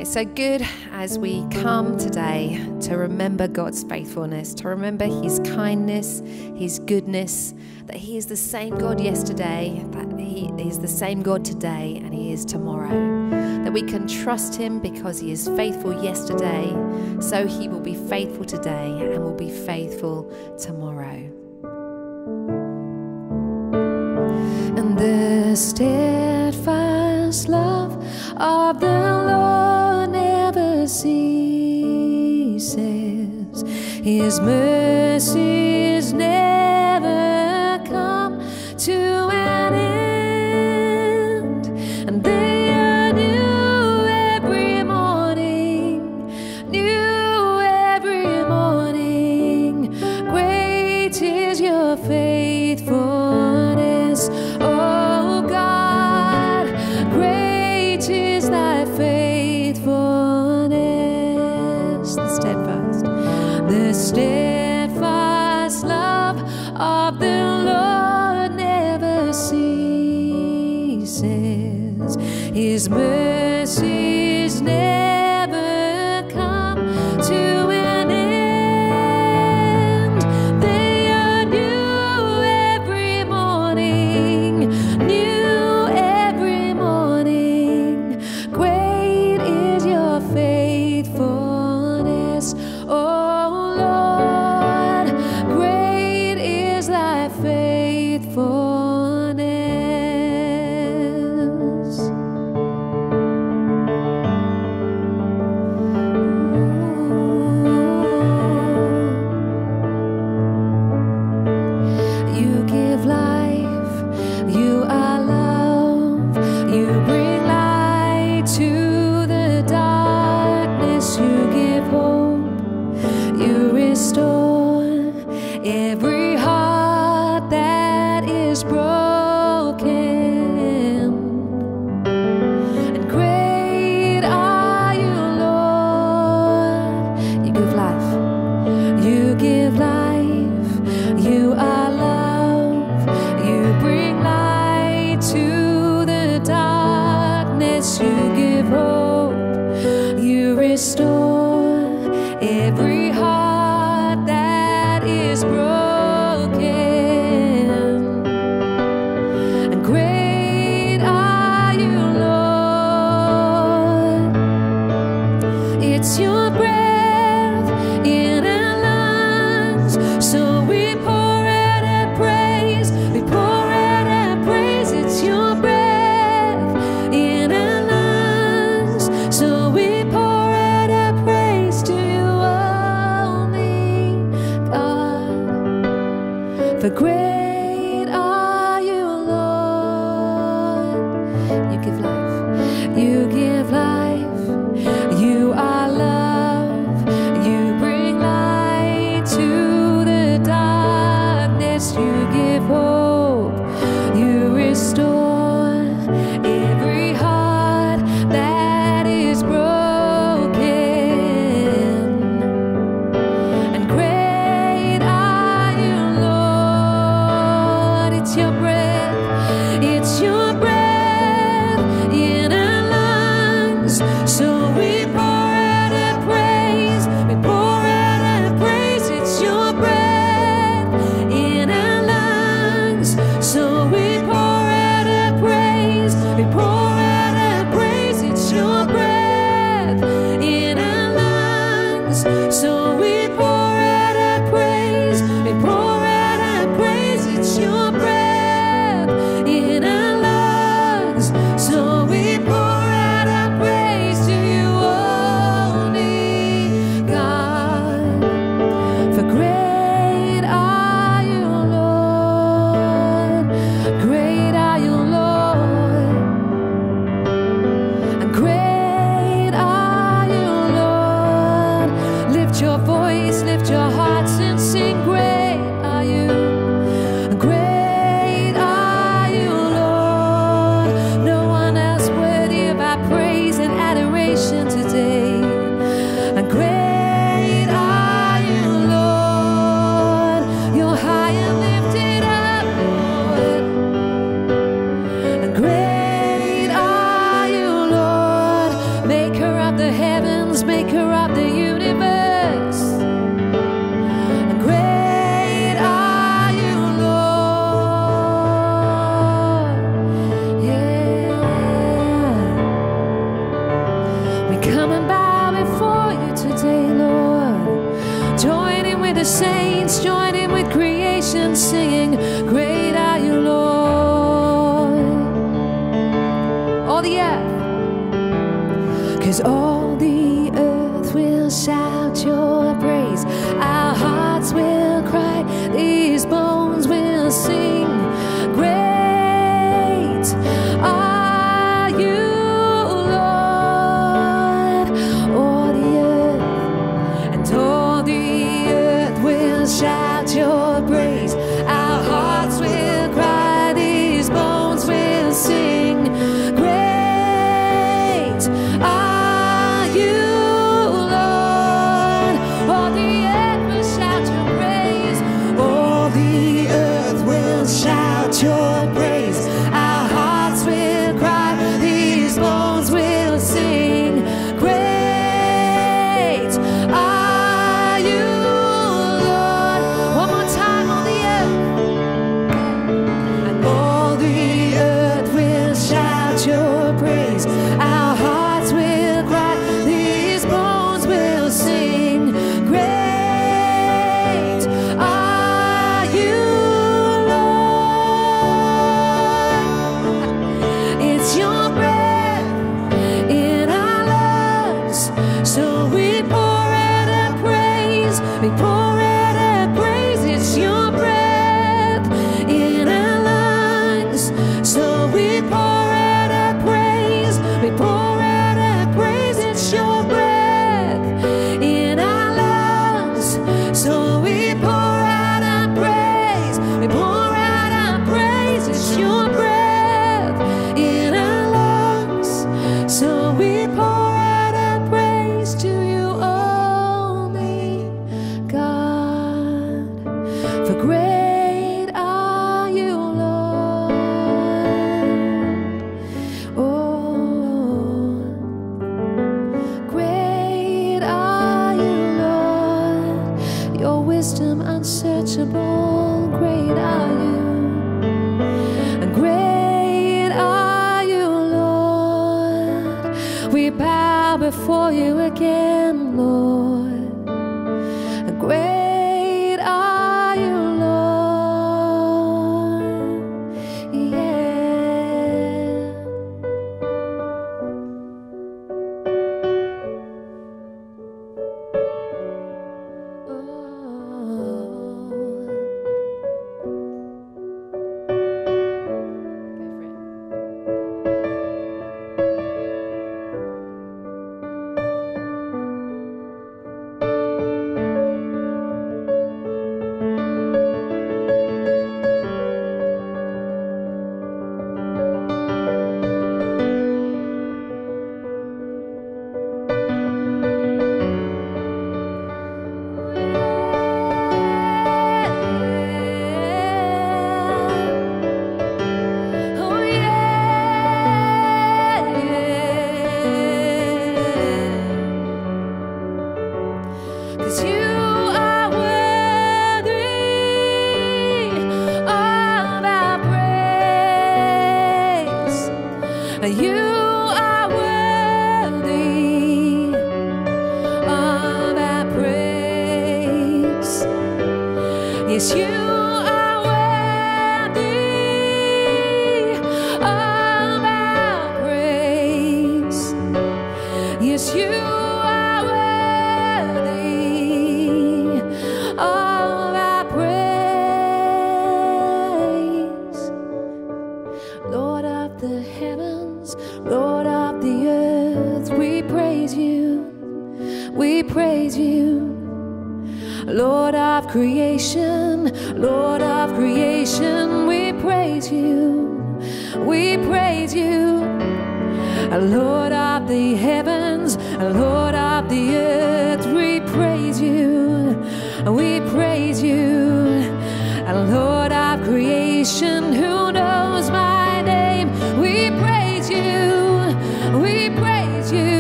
It's so good as we come today to remember God's faithfulness, to remember his kindness, his goodness, that he is the same God yesterday, that he is the same God today, and he is tomorrow. That we can trust him because he is faithful yesterday, so he will be faithful today and will be faithful tomorrow. And the steadfast love of the Lord never ceases. His mercies never come to an end, and they are new every morning, new every morning. Great is your faithfulness, O God, great is thy faithfulness. The steadfast love of the Lord never ceases. His mercies never come to an end. They are new every morning, new every morning. Great is your faithfulness, O Lord. Great is thy faithfulness. You give life, you are love, you bring light to the darkness, you give hope, you restore every heart that is broken. And great are you, Lord. You give life, you give life, you are love, you bring light to the darkness, you give hope, you restore every heart that is broken. And great are you, Lord. It's your breath in our lungs, so we pour out our praise. We pour out our praise. It's your breath in our lungs, so we pour out our praise to you only, God. For great are you, Lord. You give life, you give life, you are love, you bring light to the darkness, you give hope, you restore every heart that is broken. And great are you, Lord. It's your breath, it's your breath in our lungs, so we pour out our praise, we pour out our praise. It's your breath in our lungs, so we pour out our praise, we pour out our praise. It's your breath in our lungs, so we pour out our praise, we pour out our praise. It's your breath in our lungs, so we pour out our praise to you only, God. For great are you, Lord. Great are you, Lord. And great are you, Lord. Lift your voice, lift your hearts and sing, great are you. Great are you, Lord. No one singing, great are you, Lord. All the earth, 'cause all the earth will shout your praise. Our hearts will cry, these bones will sing, great are you, Lord. All the earth, and all the earth will shout your praise. Our hearts will cry, these bones will sing, great are you, Lord. All the earth will shout your praise. All the earth will shout your praise. Our hearts will cry, these bones will sing, great are you, Lord. One more time, all the earth. And all the earth will shout your praise. Our hearts will cry, these bones will sing, great are you, Lord. It's your breath in our lungs, so we pour out our praise. We pour out our praise. It's your breath in our lungs, so we pour out our praise. We pour out our praise. It's your breath in our lungs, so we pour out our praise. We pour out our praise. It's your breath in our lungs, so we pour out our praise to you only, God. For great are you, Lord. Oh, great are you, Lord. Your wisdom unsearchable, great are you. And great are you, Lord. We bow before you again, Lord. And great are you, Lord. Yeah. Oh. Oh yeah, 'cause you are worthy of our praise. You are worthy of our praise. Yes, you are worthy of our praise. Yes, you are worthy of our praise. Lord of the heavens, Lord of the earth, we praise you. We praise you. Lord of creation, Lord of creation, we praise you. We praise you. Lord of the heavens, Lord of the earth, we praise you. We praise you. Lord of creation, who knows my name, we praise you. We praise you.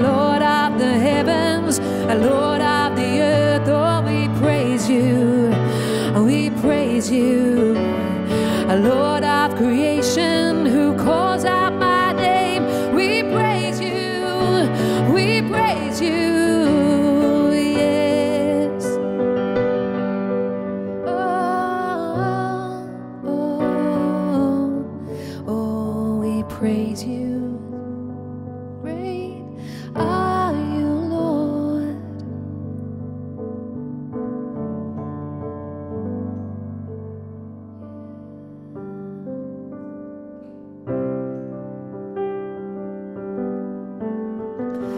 Oh, Lord of the heavens, Lord of the earth, oh, we praise you. We praise you. Lord of creation, who calls out my name, we praise you. We praise you. Yes. Oh, we praise you. Great are you, Lord.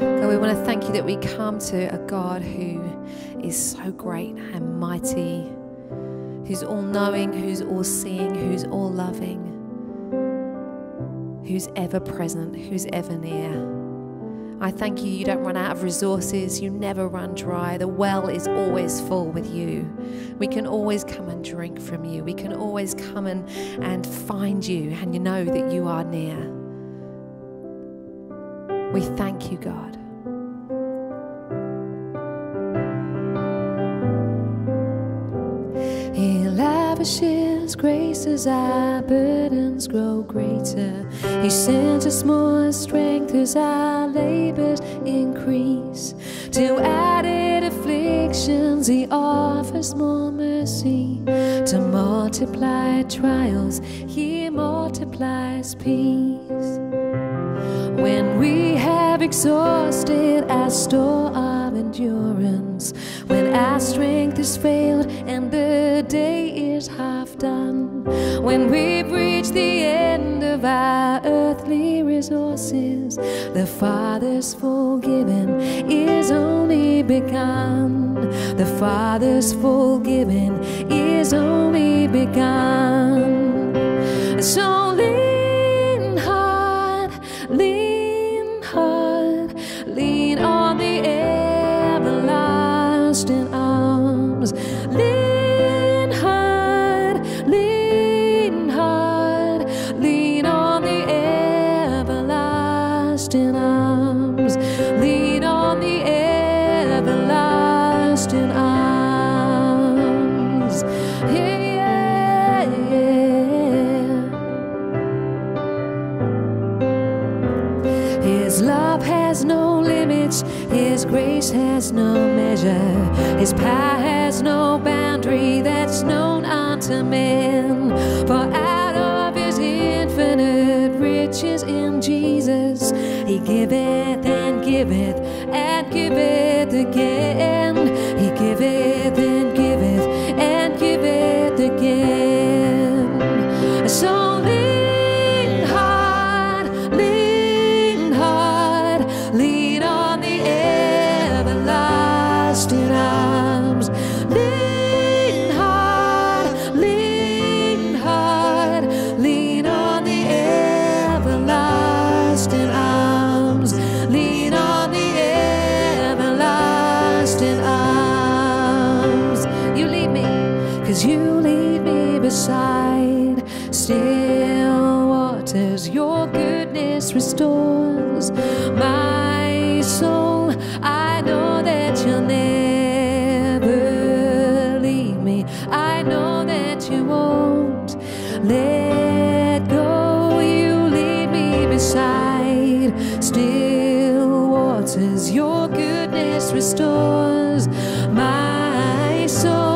God, we want to thank you that we come to a God who is so great and mighty, who's all-knowing, who's all-seeing, who's all-loving, who's ever-present, who's ever-near. I thank you, you don't run out of resources, you never run dry, the well is always full with you. We can always come and drink from you, we can always come and find you, and you know that you are near. We thank you, God. He lavishes grace as our burdens grow greater. He sends us more strength as our labors increase. To added afflictions he offers more mercy. To multiplied trials he multiplies peace. When we have exhausted our store of endurance, when our strength is failed and the day is half done, when we've reached the end of our earthly resources, the Father's forgiving is only begun. The Father's forgiving is only begun. So has no measure, his power has no boundary that's known unto men. For out of his infinite riches in Jesus, he giveth and giveth and giveth again. He giveth and giveth and giveth again. So restores my soul. I know that you'll never leave me. I know that you won't let go. You lead me beside still waters. Your goodness restores my soul.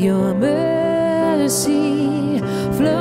Your mercy flows.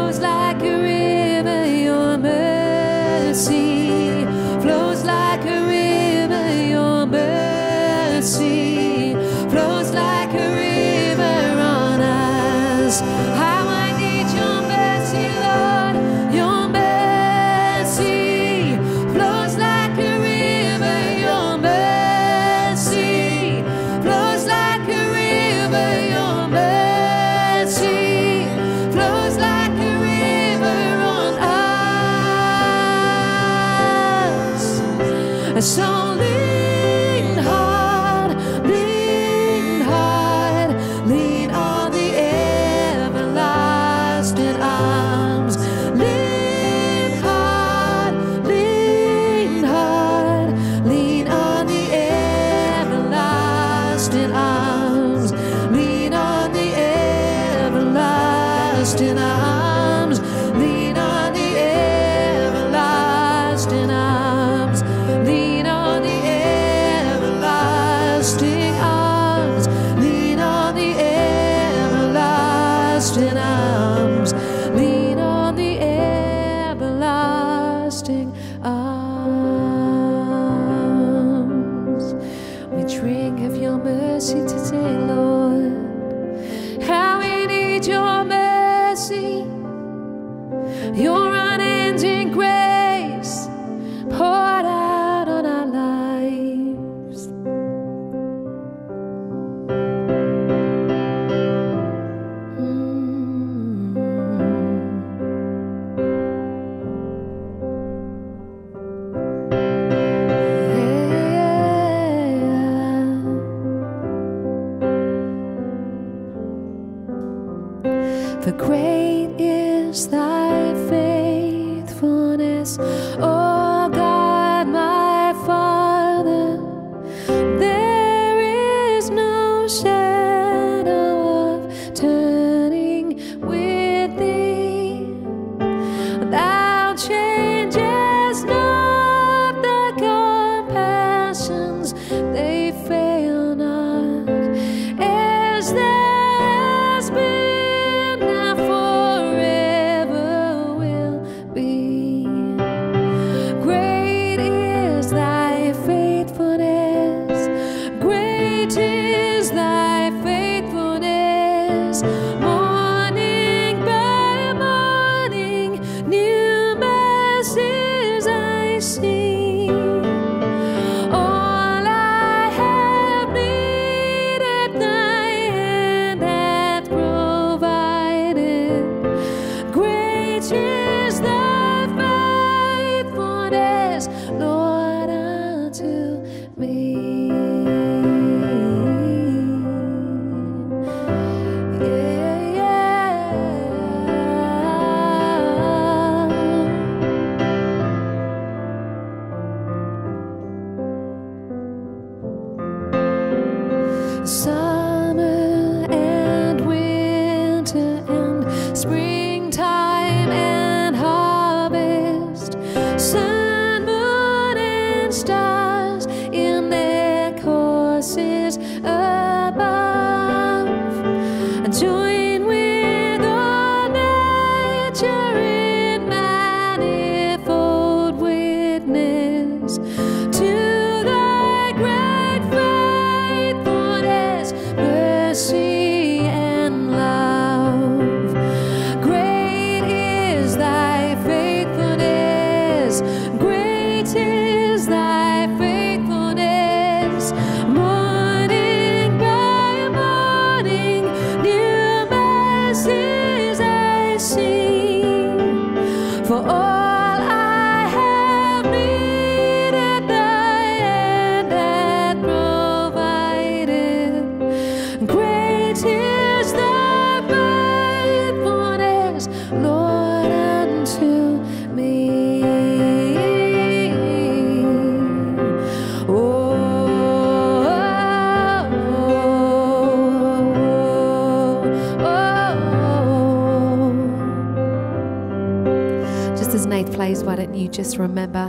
Why don't you just remember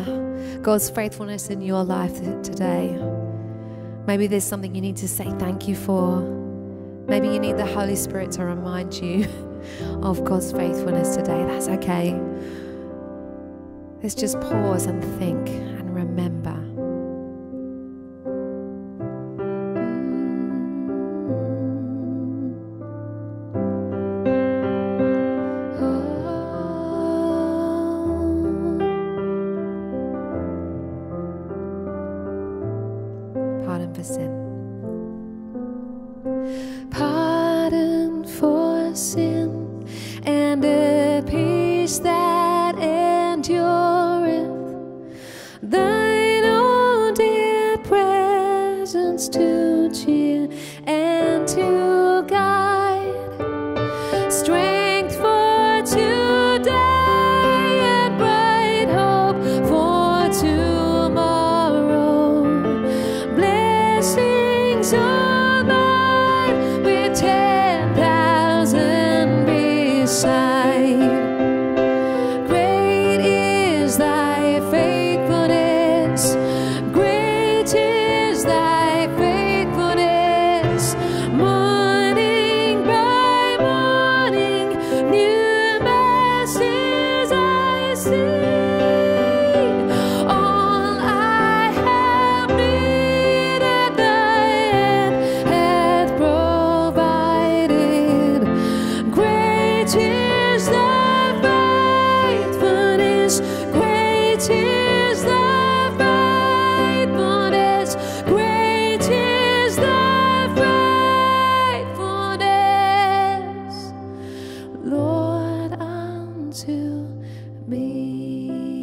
God's faithfulness in your life today? Maybe there's something you need to say thank you for. Maybe you need the Holy Spirit to remind you of God's faithfulness today. That's okay. Let's just pause and think and remember. That endureth, thine own to me.